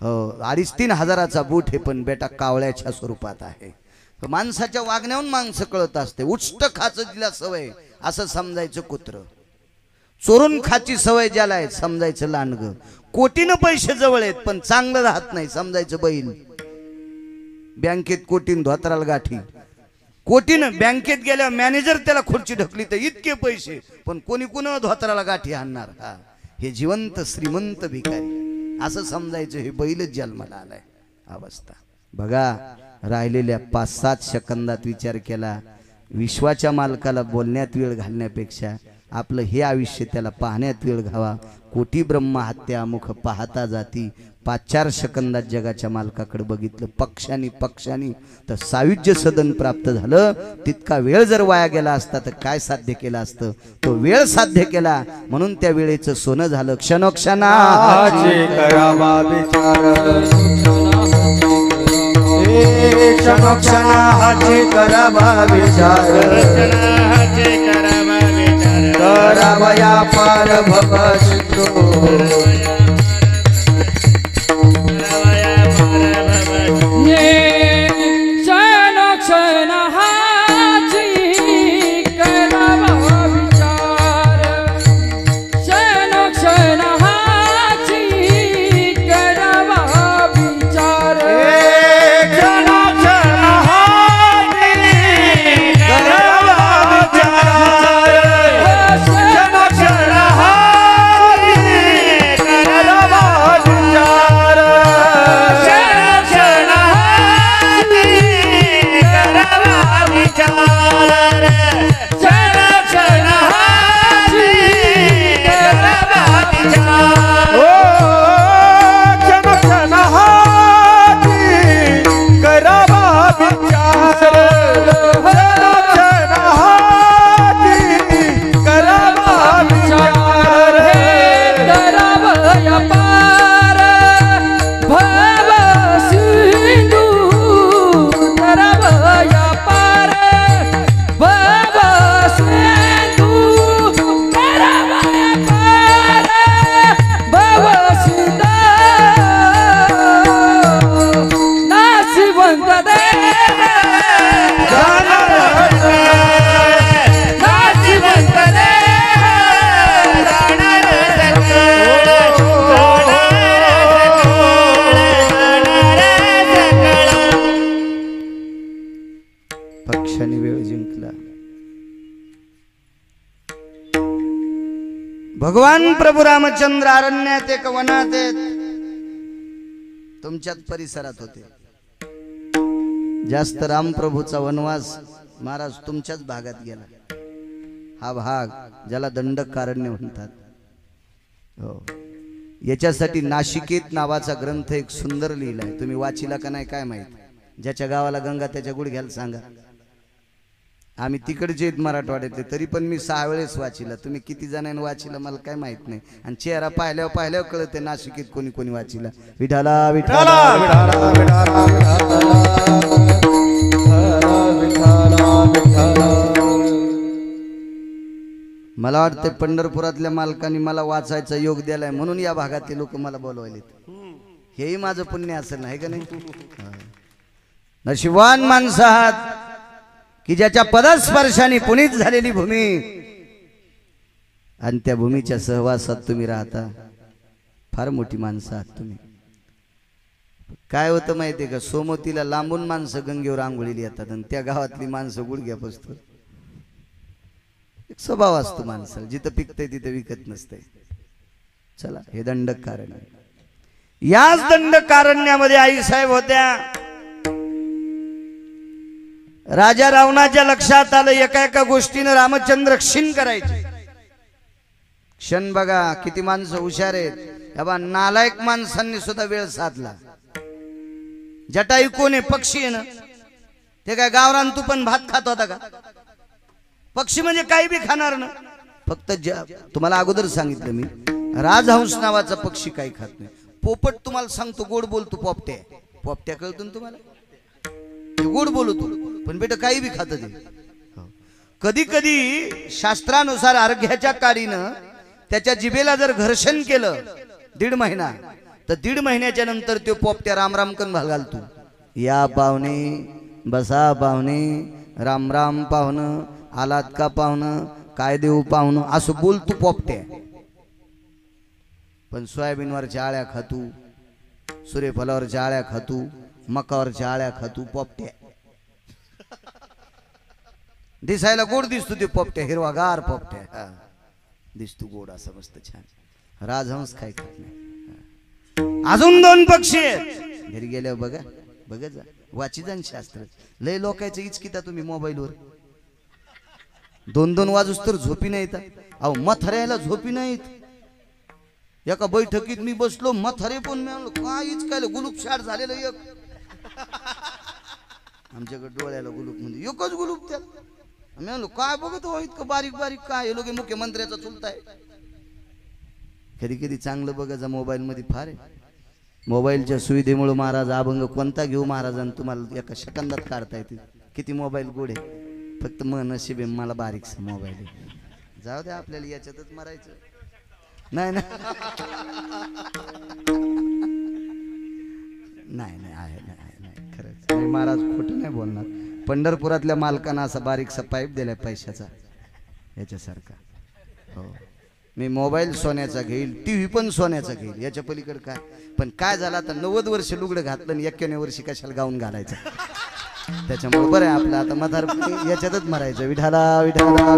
हो, 3500 बूट हे पण बेटा कावळ्याच्या स्वरूपात आहे। माणसाच्या वागण्यावरून माणसं कळत असते। उष्ट खाचं जिला सवय असं समजायचं कुत्र, चोरून खाची सवय ज्याला आहे समजायचं लांडगं, कोटीनं पैसे जवळ आहेत पण चांगलं राहत नाही समजायचं बैल, बँकेत कोटीन धोत्राला गाठी, कोटीनं बँकेत गेल्यावर मॅनेजर त्याला खुर्ची ढकली तर इतके पैसे, पण कोणी कोण धोत्राला गाठी आणणार? हा, हे जिवंत श्रीमंत भिकारी असं समजायचं हे बैलच जन्माला आलाय अवस्था। बघा, राहिलेल्या 5-7 सेकंदात विचार केला, विश्वाच्या मालकाला बोलण्यात वेळ घालण्यापेक्षा आपलं हे आयुष्य त्याला पाहण्यात वेळ घावा। कोटी ब्रह्म हत्या मुख पाहता जाती। 5-4 सेकंदात जगाच्या मालकाकडे बघितलं पक्षांनी पक्षांनी, तर सायुज्य सदन प्राप्त झालं। तितका वेळ जर वाया गेला असता तर काय साध्य केलं असतं? तो वेळ साध्य केला, म्हणून त्या वेळेचं सोनं झालं। क्षणोक्षणाचे करावा विचार करावया पार भवस्तु, करावया पार भवस्तु। ये क्षण क्षण हाची करावा विचार, क्षण क्षण हाची करावा विचार, क्षण क्षण हाची करावा विचार। भगवान प्रभू रामचंद्र अरण्यात एक वनात तुमच्यात परिसरात होते। जास्त रामप्रभूचा वनवास महाराज तुमच्याच भागात गेला। हा भाग ज्याला दंडकारण्य म्हणतात। हो, याच्यासाठी नाशिकेत नावाचा ग्रंथ एक सुंदर लिहिलाय, तुम्ही वाचिला का नाही काय माहित। ज्याच्या गावाला गंगा त्याच्या गुडघ्याला सांगा। आम्ही तिकडचे मराठवाड्यातले तरी पण मी 6 वेळेस वाचिला। तुम्ही किती जणांनी वाचिला मला काय माहित नाही, आणि चेहरा पाहिल्यावर पाहिल्यावर कळते नाशिकेत कोणी कोणी वाचिला। विठाला विठाला विठाला विठाला, मला वाटतं पंढरपुरातल्या मालकांनी मला वाचायचा योग दिलाय म्हणून या भागातले लोक मला बोलवलेत। हेही माझं पुण्य असेल नाही का? नाही, नशिबवान माणसं आहात कि ज्याच्या पदस्पर्शाने पुनीत झालेली भूमी, आणि त्या भूमीच्या सहवासात तुम्ही राहता। फार मोठी माणसं आहात तुम्ही। काय होतं माहिती का? सोमवतीला लांबून माणसं गंगेवर आंघोळीला येतात, आणि त्या गावातली माणसं गुडघ्या बसतो। एक स्वभाव असतो माणसाला, जिथं पिकतंय तिथं विकत नसतंय। चला, हे दंडकारण्य। याच दंडकारण्यामध्ये आई साहेब होत्या। राजा रावणाच्या लक्षात आलं एका एका गोष्टीनं रामचंद्र क्षीण करायचे। क्षण बघा किती माणसं हुशार आहेत। बाबा नालायक माणसांनी सुद्धा वेळ साधला। जटाई कोण आहे? पक्षी आहे ना। ते काय गावरान तू पण भात खात होता का? पक्षी म्हणजे काही बी खाणार ना। फक्त तुम्हाला अगोदर सांगितलं मी, राजहंस नावाचा पक्षी काही खात नाही। पोपट तुम्हाला सांगतो गोड बोलतो, पोपट्या पोपट्या कळतो ना तुम्हाला, गोड बोलतो पण बेटा काही बी खात नाही। कधी कधी शास्त्रानुसार अर्घ्याच्या काडीनं त्याच्या जिभेला जर घर्षण केलं 1.5 महिना तर 1.5 महिन्याच्या नंतर तो पोपट्या रामरामकन घालतो, या पाहुणे बसा पाहुणे, राम राम पाहुण, आलात का पाहुण, काय देऊ पाहुण, असं बोल तू पोपट्या। पण सोयाबीनवरच्या आळ्या खातू, सूर्यफलावरच्या आळ्या खातू, मकावरच्या आळ्या खातू पोपट्या। दिसायला गोड दिसतो ते पोपट्या, हिरवागार पोपट्या दिसतो गोड, असं मस्त छान। राजहंस काय खात नाही। अजून 2 पक्षी आहेत, घरी गेल्यावर बघा बघा जा, वाचिजन शास्त्र लय लोकायचं इचकिता तुम्ही मोबाईलवर। 2-2 वाजूस तर झोपी नाही येत। अहो मथऱ्याला झोपी नाहीत। एका बैठकीत मी बसलो, मथरे पण म्हणलो काय इचकायला गुलूपशाट झालेलं एक, आमच्याकडे डोळ्याला गुलूप म्हणजे एकच गुलूप त्याला। मी म्हणलो काय बघत हो इतकं बारीक बारीक काय, हे लोक मुख्यमंत्र्याचा चुलताय। कधी कधी चांगलं बघायचं मोबाईल मध्ये फार आहे। मोबाईलच्या सुविधेमुळे महाराज अभंग कोणता घेऊ महाराजांनी तुम्हाला एका सेकंदात काढता येते। किती मोबाईल गोड आहे, फक्त मन नशीब आहे मला बारीकसा मोबाईल आहे। जाऊ द्या आपल्याला याच्यातच मरायचं नाही ना। नाही नाही आहे नाही खरंच नाही महाराज खोटं नाही बोलणार। पंढरपुरातल्या मालकांना असा बारीकसा पाईप दिलाय पैशाचा याच्यासारखा। हो मी मोबाईल सोन्याचा घेईल, TV पण सोन्याचा घेईल, याच्या पलीकडे काय। पण काय झालं आता 90 वर्ष लुगडं घातलं आणि 91 वर्षी कशाला गाऊन घालायचं, त्याच्यामुळे बरं आपलं आता मधार याच्यातच मरायचं। विठाला विठाला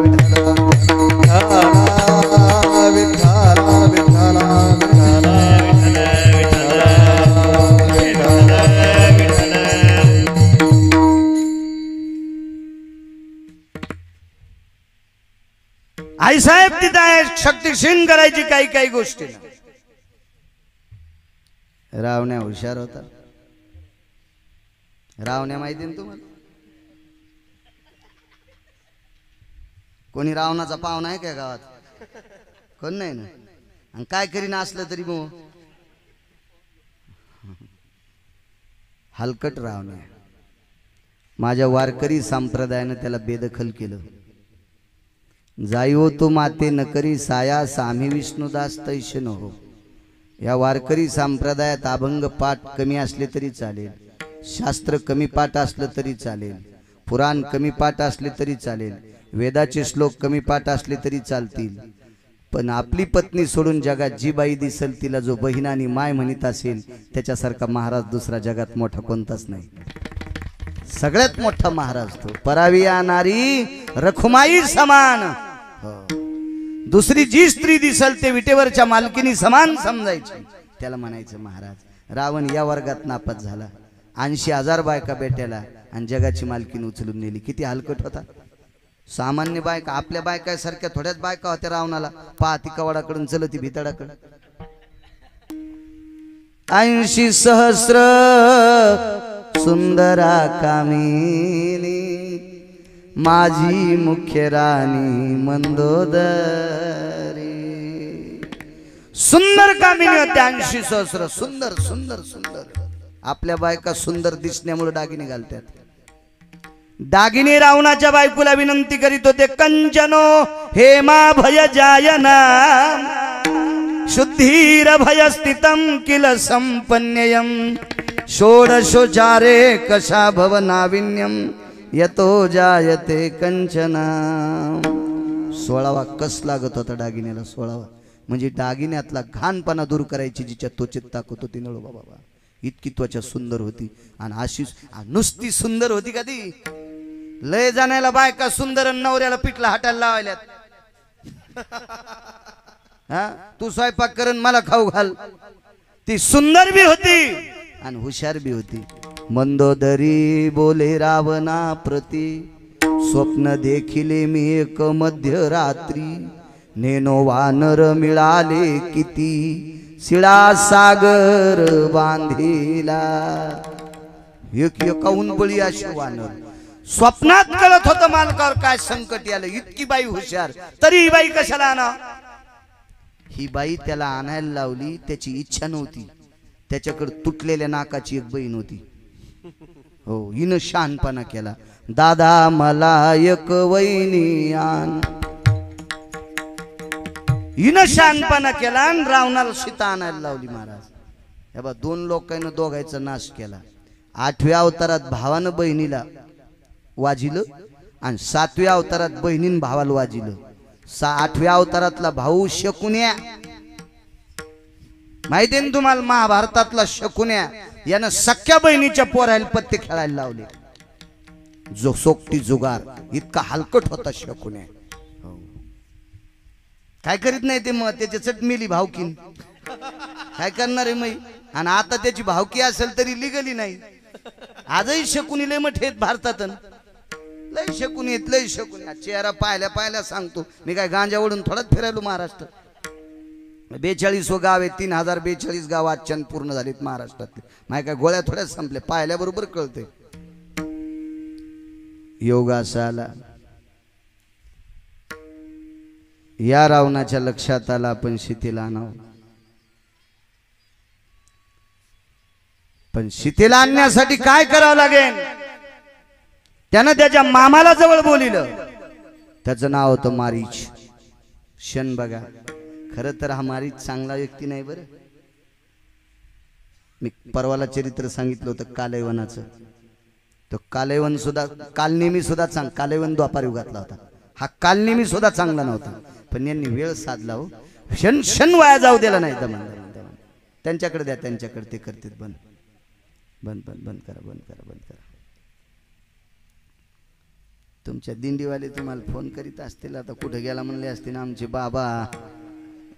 आई साहेब तिथं आहे, शक्तिक्षीण करायची काही काही गोष्टी। रावण्या हुशार होता। रावण्या माहिती ना तुम्हाला? कोणी रावणाचा पाहुणा आहे का गावात? कोण नाही ना। आणि काय करीन असलं तरी मग हलकट रावण्या। माझ्या वारकरी संप्रदायानं त्याला बेदखल केलं। जायो तो माते न करी साया सामी विष्णुदास तैश न हो। या वारकरी संप्रदायात अभंग पाठ कमी असले तरी चालेल, शास्त्र कमी पाठ असलं तरी चालेल, पुराण कमी पाठ असले तरी चालेल, वेदाचे श्लोक कमी पाठ असले तरी चालतील, पण आपली पत्नी सोडून जगात जी बाई दिसेल तिला जो बहीण आणि माय म्हणत असेल त्याच्यासारखा महाराज दुसरा जगात मोठा कोणताच नाही। सगळ्यात मोठा महाराज तो, परावी आणणारी रखुमाई समान। दुसरी जी स्त्री दिसल ते विटेवरच्या मालकीनी समान समजायची, त्याला म्हणायचं महाराज। रावण या वर्गात नापास झाला, 80,000 बायका बेट्याला आणि जगाची मालकीन उचलून नेली। किती हलकट होता। सामान्य बायका आपल्या बायका सारख्या थोड्याच बायका होत्या रावणाला। पाहती कवाडाकडून चलती भिताडाकडे। 80,000 सुंदरा कामिनी माझी मुख्य राणी मंदोदरी। सुंदर कामिनी होत्या 80,000 सुंदर सुंदर सुंदर। आपल्या बायका सुंदर दिसण्यामुळे दागिने घालतात। दागिने रावणाच्या बायकोला विनंती करीत होते, कंचनो हेमा भय जायना शुद्धीर भय स्थितम किल संपन्नयम षोडशोचारे कशा भव नाविन्यम यतो जायते कंचना। 16वा कस लागत होता दागिन्याला। 16वा म्हणजे दागिन्यातला घाणपणा दूर करायची जिच्या त्वचेत ताकत होती। नळोबा बाबा इतकी त्वचा सुंदर होती। आणि अशी नुसती सुंदर होती का ती? लय जाण्याला बायका सुंदर, नवऱ्याला पिठला हाटायला लावायला, तू स्वयंपाक करून मला खाऊ घाल। ती सुंदर बी होती आणि हुशार बी होती। मंदोदरी बोले रावणा प्रती स्वप्न देखिले मी एक मध्यरात्री, नेनो वानर मिळाले किती शिळा सागर बांधिला। एक एकाहून बळी अशी वानर स्वप्नात कळत होतं मानकर काय संकट आलं। इतकी बाई हुशार तरी ही बाई कशाला आणा। ही बाई त्याला आणायला लावली, त्याची इच्छा नव्हती। त्याच्याकडे तुटलेल्या नाकाची एक बहीण होती। हो, हिने शानपणा केला। दादा मला एक वहिनी आण, हिने शानपणा केला। रावणाला सीता आणायला लावली। महाराज हे बा दोन लोकांनी दोघांचा नाश केला। आठव्या अवतारात भावानं बहिणीला वाजिलं आणि सातव्या अवतारात बहिणीनं भावाला वाजिलं। आठव्या अवतारातला भाऊ शकुन्या, माहिती आहे तुम्हाला महाभारतातला शकुन्या, यानं सख्या बहिणीच्या पोराला पत्ते खेळायला लावले। जो सोकटी जुगार, इतका हलकट होता शकुन्या। काय करीत नाही ते, मग त्याची चटमिली भावकीन काय करणार आहे मी। आणि आता त्याची भावकी असेल तरी लिगली नाही। आजही शकुनी लय मोठे आहेत भारतात, लय शकुनी आहेत, लय शकुन्या। चेहरा पाहिल्या पाहिल्या सांगतो मी, काय गांजा ओढून थोडाच फिरायलो महाराष्ट्र। 42 गाव आहे, 3042 गाव आजच्यान पूर्ण झालीत महाराष्ट्रातले। माय काय गोळ्या थोड्याच संपल्या, पाहिल्याबरोबर कळते। योगासाला या रावणाच्या लक्षात आला आपण सीतेला आणावं। पण सीतेला आणण्यासाठी काय करावं लागेल, त्यानं त्याच्या मामाला जवळ बोलिलं। त्याचं नाव होतं मारीच। क्षण बघा, खरं तर हा मारीच चांगला व्यक्ती नाही बरं। मी परवाला चरित्र सांगितलं होतं कालैवनाचं। तो कालैवन सुद्धा, कालनेमी सुद्धा चांग, कालैवन द्वापार युगातला होता हा, कालनेमी सुद्धा चांगला नव्हता। पण यांनी वेळ साधला हो, क्षण क्षण वाया जाऊ दिला नाही। दमन दमन त्यांच्याकडे द्या, त्यांच्याकडे ते करतात। बंद बंद बंद बंद करा, बंद करा, बंद करा। तुमच्या दिंडीवाले तुम्हाला फोन करीत असतील, आता कुठे गेला म्हणले असतील आमचे बाबा,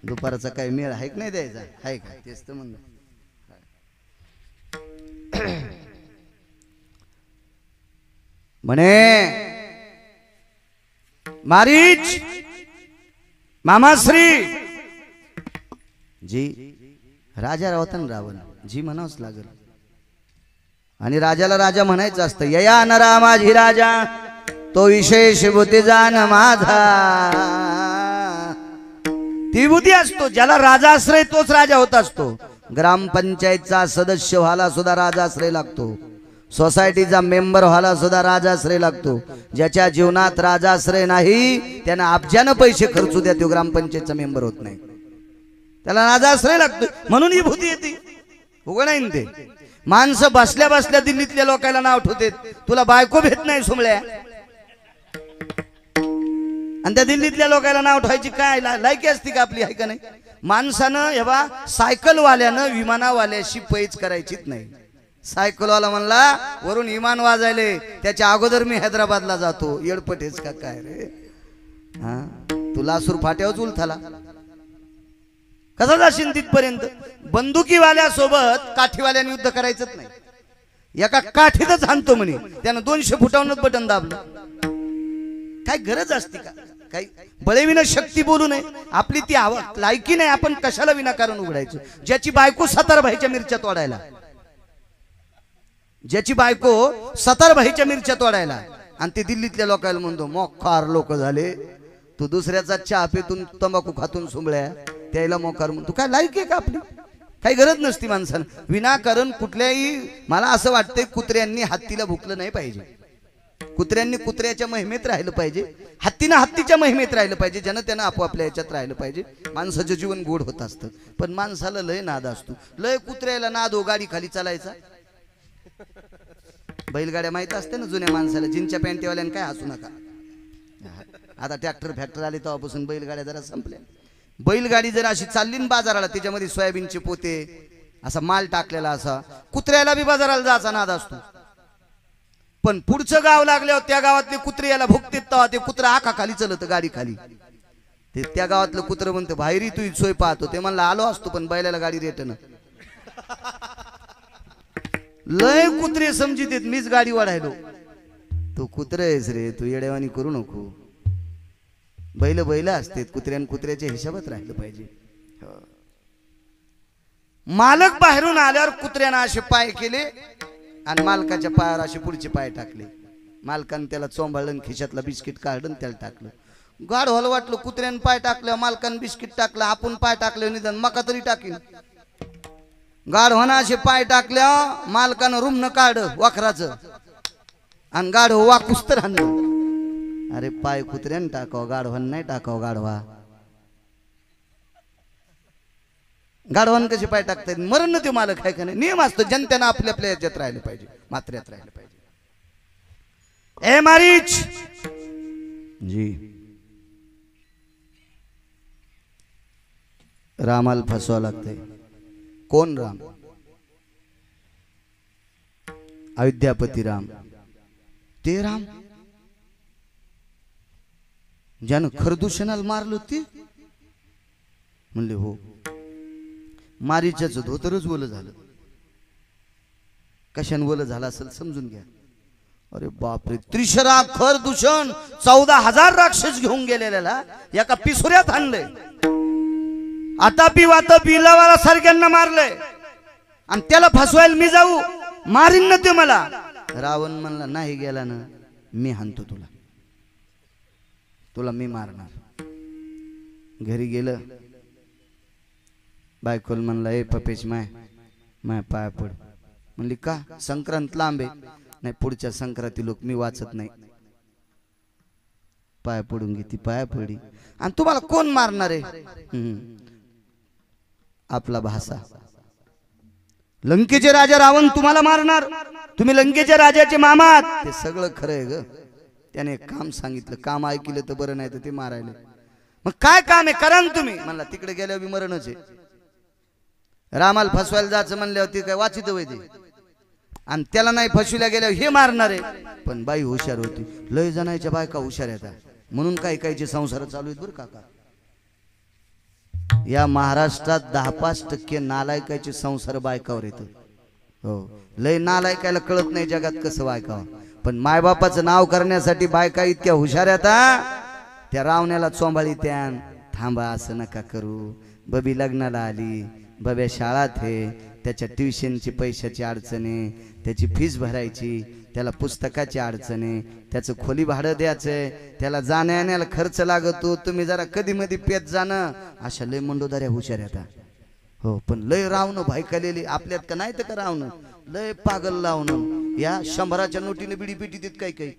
दुपारचा काही मेळ आहे की नाही द्यायचा आहे का, तेच तर म्हणलं म्हणे। मारीच मामाश्री जी राजा रावतन रावण जी म्हणावंच लागेल। आणि राजाला राजा म्हणायचं असतं। यया नरा माझी राजा तो विशेष भूती जाण माझा। ती भूती असतो ज्याला राजा आश्रय, तोच राजा होत असतो। ग्रामपंचायतचा सदस्य व्हायला सुद्धा राजा आश्रय लागतो, सोसायटीचा मेंबर व्हायला सुद्धा राजा आश्रय लागतो। ज्याच्या जीवनात राजा आश्रय नाही त्यानं अब्जानं पैसे खर्चू द्या, तो ग्रामपंचायतचा मेंबर होत नाही, त्याला राजा आश्रय लागतो। म्हणून ही भूती येते, उगा नाही ते। माणसं बसल्या बसल्या दिल्लीतल्या लोकांना नाव ठेवतात, तुला बायको भेट नाही सुमळ्या। आणि त्या दिल्लीतल्या लोकांना नाव ठेवायची काय लायकी असते का आपली, आहे का नाही। माणसानं हेवा सायकलवाल्यानं विमानावाल्याशी पैज करायचीच नाही। सायकलवाला म्हणला वरून विमान वाजायले, त्याच्या अगोदर मी हैदराबादला जातो। येडपटेच का काय रे, हा तुला सूर फाट्यावर उलथाला कसा जाशील तिथपर्यंत। बंदुकीवाल्यासोबत काठीवाल्याने युद्ध करायचंच नाही। एका काठीतच हाणतो म्हणे, त्यानं 200 फुटावूनच बटन दाबलं। काय गरज असते का, काही बळेविना शक्ती बोलू नये, आपली ती लायकी नाही। आपण कशाला विनाकारण उघडायचं। ज्याची बायको सातारभाईच्या मिरच्या तोडायला, ज्याची बायको सातारभाईच्या मिरच्या तोडायला, आणि ते दिल्लीतल्या लोकांना म्हणतो मोकार लोक झाले, तू दुसऱ्याचा चहा पेतून तंबाखू खातून सुंबळ्या त्याला मोकार म्हणतो। काय लायकी आहे का आपली, काही गरज नसती माणसानं विनाकारण कुठल्याही। मला असं वाटतंय कुत्र्यांनी हत्तीला भुकलं नाही पाहिजे, कुत्र्यांनी कुत्र्याच्या महिमेत राहिलं पाहिजे, हत्तीनं हत्तीच्या महिमेत राहिलं पाहिजे, ज्यानं त्यानं आपापल्या याच्यात राहिलं पाहिजे। माणसाचं जीवन गोड होत असतं, पण माणसाला लय नाद असतो। लय कुत्र्याला नाद हो, गाडी खाली चालायचा। बैलगाड्या माहित असते ना जुन्या माणसाला, जिनच्या पॅन्टीवाल्यानं काय हसू नका। आता ट्रॅक्टर फॅक्टर आले तेव्हापासून बैलगाड्या जरा संपल्या। बैलगाडी जर अशी चालली ना बाजाराला, त्याच्यामध्ये सोयाबीनचे पोते असा माल टाकलेला, असा कुत्र्याला बी बाजाराला जायचा नाद असतो। पण पुढचं गाव लागल्यावर त्या गावातले कुत्रे याला भुकतात, तेव्हा ते कुत्रा आखा खाली चलत गाडी खाली। ते त्या गावातलं कुत्र म्हणतं बाहेरी तू सोय पाहतो, ते म्हणलं आलो असतो पण बैलाला गाडी रेटणं। लय कुत्रे समजित, मीच गाडी वाढायलो। तू कुत्रेस रे, तू येड्यावानी करू नको। बैल बैल असते, कुत्र्यान कुत्र्याच्या हिशोबात राहिले पाहिजे। मालक बाहेरून आल्यावर कुत्र्याने असे पाय केले आणि मालकाच्या पायावर असे पुढचे पाय टाकले। मालकाने त्याला चोंबळलं, खिशातला बिस्किट काढून त्याला टाकलं। गाड होल वाटलं, कुत्र्याने पाय टाकले, मालकाने बिस्किट टाकलं, आपण पाय टाकले, निदान मका तरी टाकीन। गाड होना असे पाय टाकल्या, मालकाने रुमन काढ वखराचं आणि गाड हो वाकूस तर आणलं। अरे पाय कुत्र्यान टाकाव, गाढवान नाही टाकाव। गाढवा गाढवान कसे पाय टाकतात? मरण न ते मालक आहे का नाही? नियम असतो, जनतेनं आपल्या आपल्या याच्यात राहिले पाहिजे, मात्र्यात राहिले पाहिजे। ए मारीच जी, रामाला फसवा लागते। कोण राम? अयोध्यापती राम। ते राम ज्यानं खरदूषणाला मारल होती म्हणले हो। मारीच्याच धोतरच बोल झालं, कशान बोल झालं असेल समजून घ्या। अरे बापरे, 30 खरदूषण 14,000 राक्षस घेऊन गेलेल्याला एका पिसुऱ्यात आणलंय। आता पिवाता बिलावाला सारख्यांना मारलंय आणि त्याला फसवायला मी जाऊ, मारीन ना ते मला। रावण म्हणला नाही गेला ना, मी हाणतो तुला, तुला मी मारणार। घरी गेलं, बायकोल म्हणला ए पपेच माय माय पाया पड। म्हणली का? संक्रांत लांब आहे, नाही पुढच्या संक्रांती लोक मी वाचत नाही। पाया पडून घेती, पाया पडी। आणि तुम्हाला कोण मारणार आहे? आपला भासा लंकेचे राजा रावण तुम्हाला मारणार, तुम्ही लंकेच्या राजाचे मामा। ते सगळं खरं आहे ग। त्याने काम सांगितलं, काम ऐकलं तर बरं, नाही तर ते मारायला। मग काय काम आहे करा तुम्ही? म्हणला तिकडे गेल्यावर मरणच आहे। रामाला फसवायला जायचं म्हणल्यावर ते काय वाचित वैदे, आणि त्याला नाही फसविल्या गेल्यावर हे मारणार आहे। पण बाई हुशार होती, लय जणांच्या बायका हुशार येतात, म्हणून काही काहीचे संसार चालू आहेत बरं काका। या महाराष्ट्रात 10-5% नालायकाचे संसार बायकावर येतात हो। लय नालायकाला कळत नाही जगात कसं बायकावं। पण मायबापाचं नाव करण्यासाठी बायका इतक्या हुशार आता। त्या रावण्याला चोंबाळी त्यान, थांबा असं नका करू, बबी लग्नाला आली, बब्या शाळात हे, त्याच्या ट्युशनची पैशाची अडचणे, त्याची फीस भरायची, त्याला पुस्तकाची अडचणे, त्याचं खोली भाडं द्यायचंय, त्याला जाण्यायेण्याला खर्च लागतो, तुम्ही जरा कधी मधी पेत जाणं। अशा लय मंडोदाऱ्या हुशार आता हो। पण लय रावणं भायकलेली आपल्यात का नाही तर का रावणं लय पागल लावणं। या 100 नोटीने बिडी पेटी देत काही काही,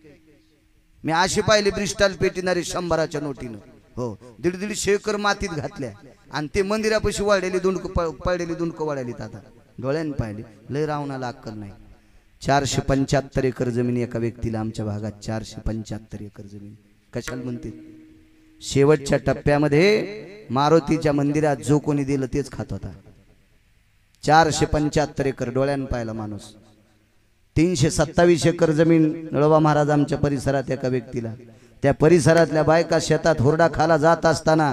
मी अशी पाहिले ब्रिस्टल पेटीणारे 100 नोटीनं हो। 150-150 एकर मातीत घातल्या आणि ते मंदिरापाशी वाढलेली दुंडकं पडलेली दुंडकं वाढायलीत। आता डोळ्यानं पाहिले, लय रावणाला अक्कल नाही। 475 एकर जमीन एका व्यक्तीला, आमच्या भागात 475 एकर जमीन कशाला म्हणते? शेवटच्या टप्प्यामध्ये मारुतीच्या मंदिरात जो कोणी दिलं तेच खात होता। 475 एकर डोळ्यानं पाहिला माणूस। 327 एकर जमीन नळोबा महाराज आमच्या परिसरात एका व्यक्तीला। त्या परिसरातल्या बायका शेतात हुरडा खाला जात असताना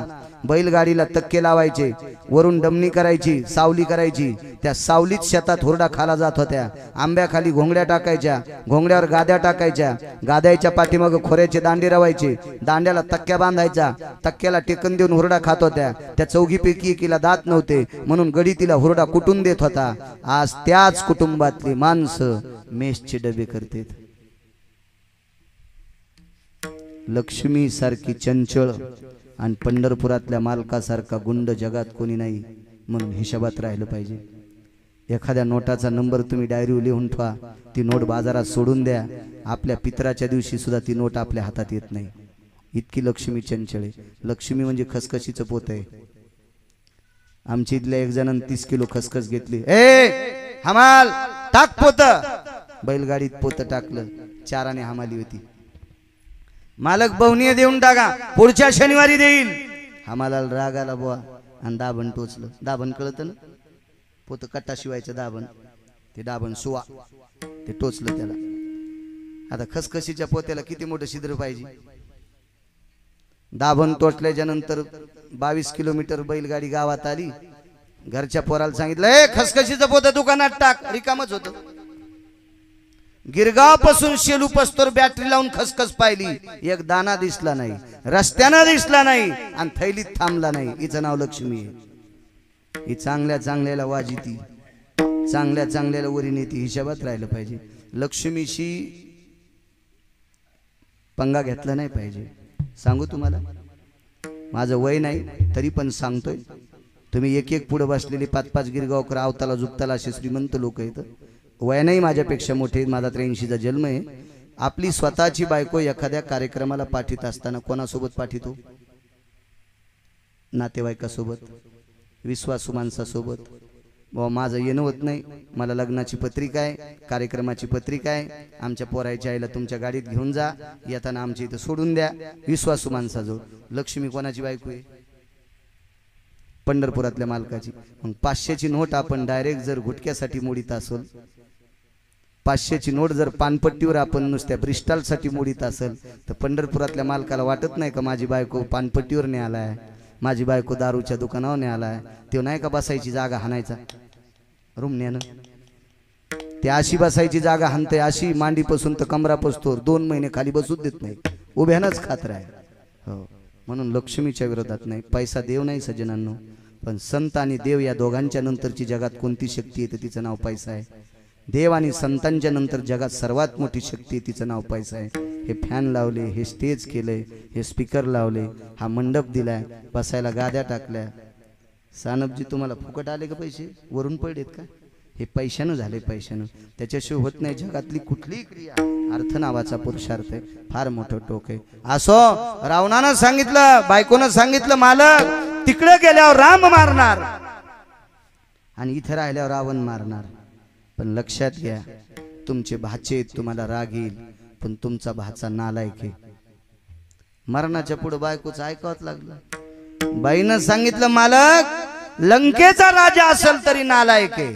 बैलगाडीला तक्के लावायचे, वरून डमणी करायची, सावली करायची। त्या सावलीत शेतात हुरडा खाला जात होत्या। आंब्याखाली घोंगड्या टाकायच्या, घोंगड्यावर गाद्या टाकायच्या, गाद्याच्या पाठीमागे खोऱ्याचे दांडे रवायचे, दांड्याला तक्क्या बांधायचा, तक्क्याला टेकन देऊन हुरडा खात होत्या। त्या चौघीपैकी एकीला दात नव्हते म्हणून गडी तिला हुरडा कुटून देत होता। आज त्याच कुटुंबातली माणसं मेसचे डबे करतात। लक्ष्मी सारखी चंचल आणि पंढरपुरातल्या मालकासारखा गुंड जगात कोणी नाही, म्हणून हिशोबात राहिलं पाहिजे। एखाद्या नोटाचा नंबर तुम्ही डायरीवर लिहून ठेवा, ती नोट बाजारात सोडून द्या, आपल्या पित्राच्या दिवशी सुद्धा ती नोट आपल्या हातात येत नाही। इतकी लक्ष्मी चंचल आहे। लक्ष्मी म्हणजे खसखशीचं पोत आहे। आमच्या इथल्या एक जणांनी 30 किलो खसखस घेतली, ए हमाल टाक पोत, बैलगाडीत पोत टाकलं, 4 आणे हमाली होती। मालक बहुनीय देऊन टाका, पुढच्या शनिवारी देईल। आम्हाला राग आला बुवा आणि दाबण टोचलं। दाबण कळतं ना, पोत कट्टा शिवायचं दाबण, ते दाबण सुवा, ते टोचलं त्याला। आता खसखशीच्या पोत्याला किती मोठं छिद्र पाहिजे? दाबण टोचल्याच्या नंतर 22 किलोमीटर बैलगाडी गावात आली। घरच्या पोराला सांगितलं, ए खसखशीचं पोत दुकानात टाक, रिकामच होतं। गिरगाव पासून शेलूपस्तोर बॅटरी लावून खसखस पाहिली, एक दाना दिसला नाही, रस्त्याने दिसला नाही आणि थैलीत थांबला नाही। हिचं नाव लक्ष्मी आहे। ही चांगल्या चांगल्याला वाजिती, चांगल्या चांगल्याला वरी नेती, हिशोबात राहिलं पाहिजे। लक्ष्मीशी पंगा घेतला नाही पाहिजे। सांगू तुम्हाला, माझं वय नाही तरी पण सांगतोय, तुम्ही एक एक पुढे बसलेली पाच पाच गिरगावकर आवताला झुकताला असे श्रीमंत लोक आहेत, वय नाही माझ्यापेक्षा मोठे, माझा 83 चा जन्म आहे। आपली स्वतःची बायको एखाद्या कार्यक्रमाला पाठीत असताना कोणासोबत पाठीतो? नातेवाईकासोबत, विश्वासू माणसासोबत। भाऊ माझं येणं होत नाही, मला लग्नाची पत्रिका आहे, कार्यक्रमाची पत्रिका आहे, आमच्या पोरायच्या आईला तुमच्या गाडीत घेऊन जा, येताना आमच्या इथं सोडून द्या, विश्वासू माणसाजवळ। लक्ष्मी कोणाची बायको आहे? पंढरपुरातल्या मालकाची। मग 500 ची नोट आपण डायरेक्ट जर गुटक्यासाठी मोडीत असेल, 500 ची नोट जर पानपट्टीवर आपण नुसत्या ब्रिस्टलसाठी मोडीत असेल, तर पंढरपुरातल्या मालकाला वाटत नाही का माझी बायको पानपट्टीवर नाही आलाय, माझी बायको दारूच्या दुकानावर नाही आलाय, तो नाही का बसायची जागा हाणायचा रूम नेणं? ते अशी बसायची जागा हाणते, अशी मांडीपासून तर कमरापासून 2 महिने खाली बसूच देत नाही, उभ्यानच खात राय। हो, म्हणून लक्ष्मीच्या विरोधात नाही। पैसा देव नाही सज्जनांनो, पण संत आणि देव या दोघांच्या नंतरची जगात कोणती शक्ती आहे तर तिचं नाव पैसा आहे। देव आणि संतांच्या नंतर जगात सर्वात मोठी शक्ती आहे, तिचं नाव पैसा आहे। हे फॅन लावले, हे स्टेज केले, हे स्पीकर लावले, हा मंडप दिलाय, बसायला गाद्या टाकल्या। सानपजी तुम्हाला फुकट आले का पैसे? वरून पडलेत का? हे पैशानं झाले, पैशानं, त्याच्याशिवाय होत नाही जगातली कुठलीही क्रिया। अर्थ नावाचा पुरुषार्थ आहे, फार मोठं टोक आहे। असो रावणानं सांगितलं, बायकोनं सांगितलं, मालक तिकडे गेल्यावर राम मारणार आणि इथे राहिल्यावर रावण मारणार। पण लक्षात घ्या, तुमचे भाचे तुम्हाला राग येईल, पण तुमचा भाचा नालायक आहे। मरणाच्या पुढे बायकोचं ऐकावंच लागलं। बाईनं सांगितलं, मालक लंकेचा राजा असेल तरी नालायक आहे,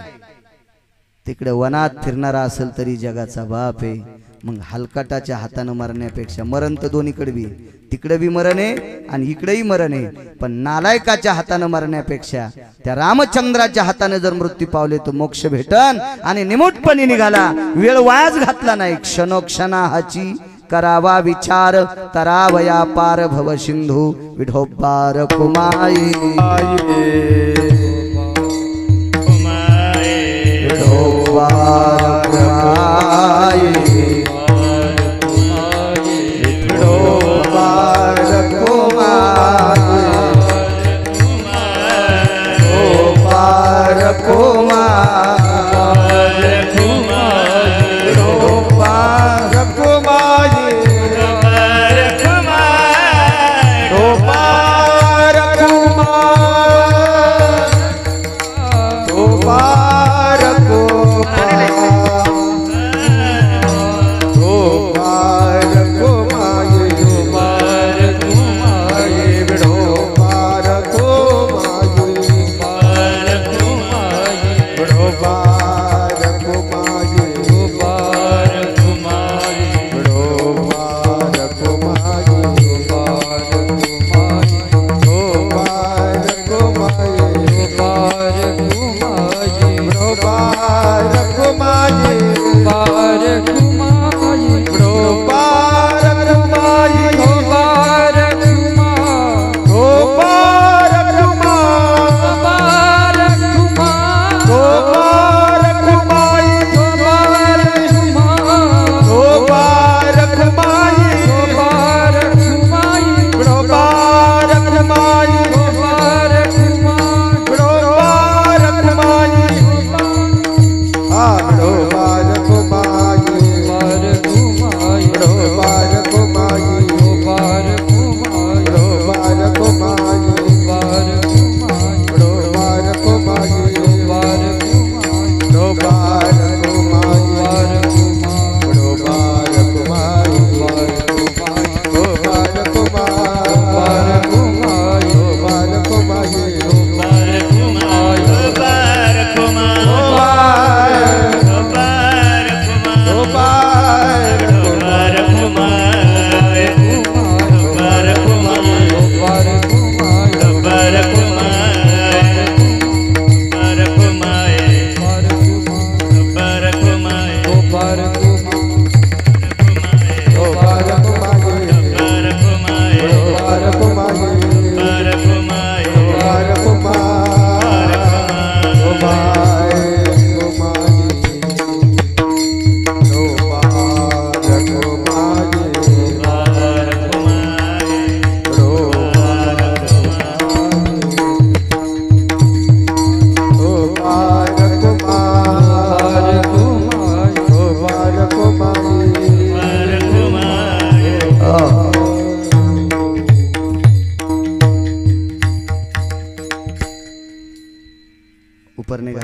तिकडे वनात फिरणारा असेल तरी जगाचा बाप आहे। मग हलकाटाच्या हाताने मरण्यापेक्षा मरण तर दोन्हीकडे बी, तिकडे बी मरण आहे आणि इकडेही मरण आहे। पण नालायकाच्या हाताने मरण्यापेक्षा त्या रामचंद्राच्या हाताने जर मृत्यू पावले तर मोक्ष भेटन। आणि निमूटपणे निघाला, वेळ वायाच घातला नाही। क्षणोक्षणाची करावा विचार, तरावया पार भव सिंधू विढोबार कुमाई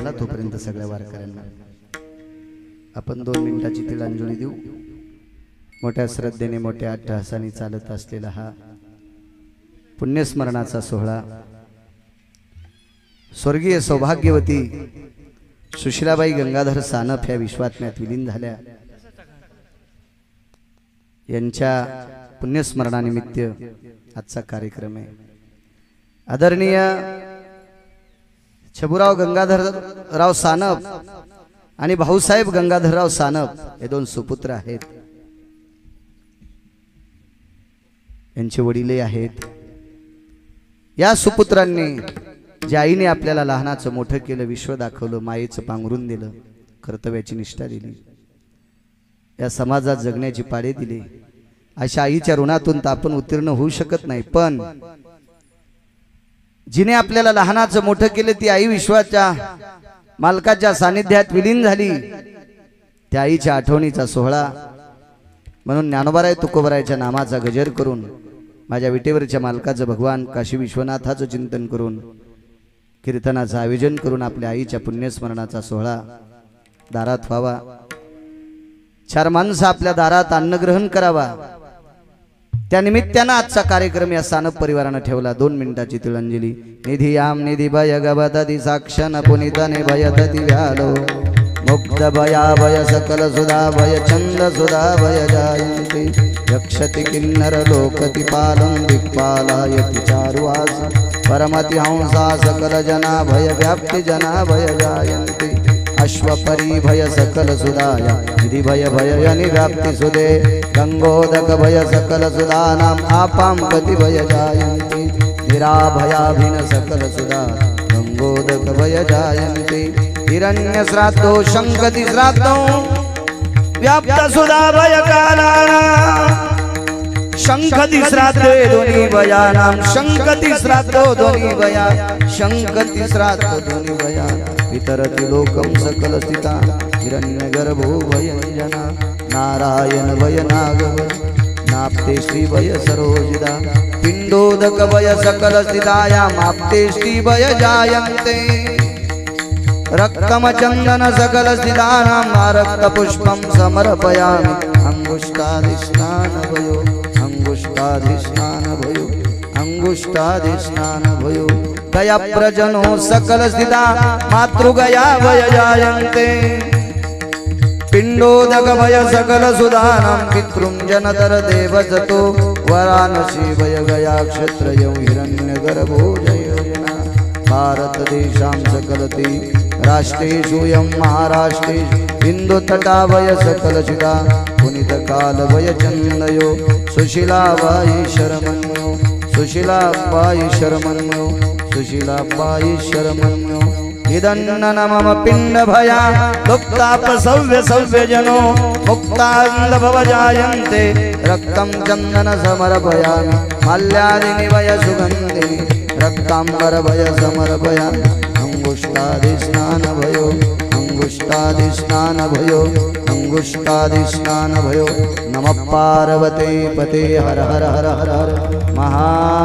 झाला तोपर्यंत सगळ्या वारकऱ्यांना आपण 2 मिनिटाची तिलांजली देऊ। मोठ्या श्रद्धेने मोठ्या अट्टहासाने चालत असलेला हा पुण्यस्मरणाचा सोहळा स्वर्गीय सौभाग्यवती सुशीलाबाई गंगाधर सानप या विश्वात्म्यात विलीन झाल्या यांच्या पुण्यस्मरणानिमित्त आजचा कार्यक्रम आहे। आदरणीय छबुराव गंगाधरराव सानप आणि भाऊसाहेब गंगाधरराव सानप हे 2 सुपुत्र आहेत, यांचे वडीलही आहेत। या सुपुत्रांनी ज्या आईने आपल्याला लहानाचं मोठं केलं, विश्व दाखवलं, मायेचं पांघरून दिलं, कर्तव्याची निष्ठा दिली, या समाजात जगण्याची पाळे दिली, अशा आईच्या ऋणातून तर आपण उत्तीर्ण होऊ शकत नाही। पण जिने आपल्याला लहानाचं मोठं केलं, ती आई विश्वाच्या मालकाच्या सानिध्यात विलीन झाली, त्या आईच्या आठवणीचा सोहळा म्हणून ज्ञानोबाराय तुकोबरायच्या नामाचा गजर करून, माझ्या विटेवरच्या मालकाचं भगवान काशी विश्वनाथाचं चिंतन करून, कीर्तनाचं आयोजन करून आपल्या आईच्या पुण्यस्मरणाचा सोहळा दारात व्हावा। 4 माणसं आपल्या दारात अन्न ग्रहण करावा, त्या निमित्ताने आजचा कार्यक्रम या सानप परिवाराने ठेवला। 2 मिनिटाची तिलांजली। निधियाम निधि भय गवदति साक्षन पुनितने भयदति व्यालो मुक्त भया भय सकल सुधा भय चंद्र सुधा भय जायन्ति यक्षति किन्नर लोकति पालं दिक्पालायति चारुवास परमति हंसा सकल जना भय व्याप्ति जना भय जायन्ति अश्वपरी भय सकल सुधाया निधि भय भय निव्याप्ति सुदे गंगोदक भय सकल सुधानाम आपां गति भय जायन्ति निराभयाभिन सकल सुधा गंगोदक भय जायन्ति हिरण्य श्राद्धो शंकति श्राद्धो व्याप्त सुधा भय काला शंकति श्राद्धे ध्वनि भयानाम शंकति श्राद्धो ध्वनि भया शंकति श्राद्धो ध्वनि भया वितरति लोकम सकल स्थिता हिरण्य गर्भो भयंजना नारायण भय नागव नाप्ते श्री भय सरोजिदा पिंडोदक भय सकल स्थितायाम आपते श्री भय जायन्ते रक्तम चंदन सकल स्थितानाम रक्त पुष्पम समर्पयामि अंगुष्ठाधिष्ठान भयो अंगुष्ठाधिष्ठान भयो अंगुष्ठाधिष्ठान भयो दया प्रजनो सकल स्थिता मातृगया भय जायन्ते पिंडोदक भय सकल सुधानां पितृं जनतर देवजतो वरानसी भय गया क्षत्रयं हिरण्यगर्भो जयजना भारत देशां सकलति राष्ट्रेषु यं महाराष्ट्रे हिंदुतटा भय सकल सुधा पुनित काल भय चंदयो सुशीलाबाई शरमन्यो सुशीलाबाई शरमन्यो हिदन्न मम पिंड भया लुप्ताप सव्य सव्य जनो मुक्तांद भव जायन्ते रक्तं चंदन समर्पयामि माल्यादिनि भय सुगंधिनि रक्तांबर भय समर्पयामि अंगुष्ठादि स्नान भयो अंगुष्ठादि स्नान भयो नमः पार्वते पते हर हर हर हर हर महा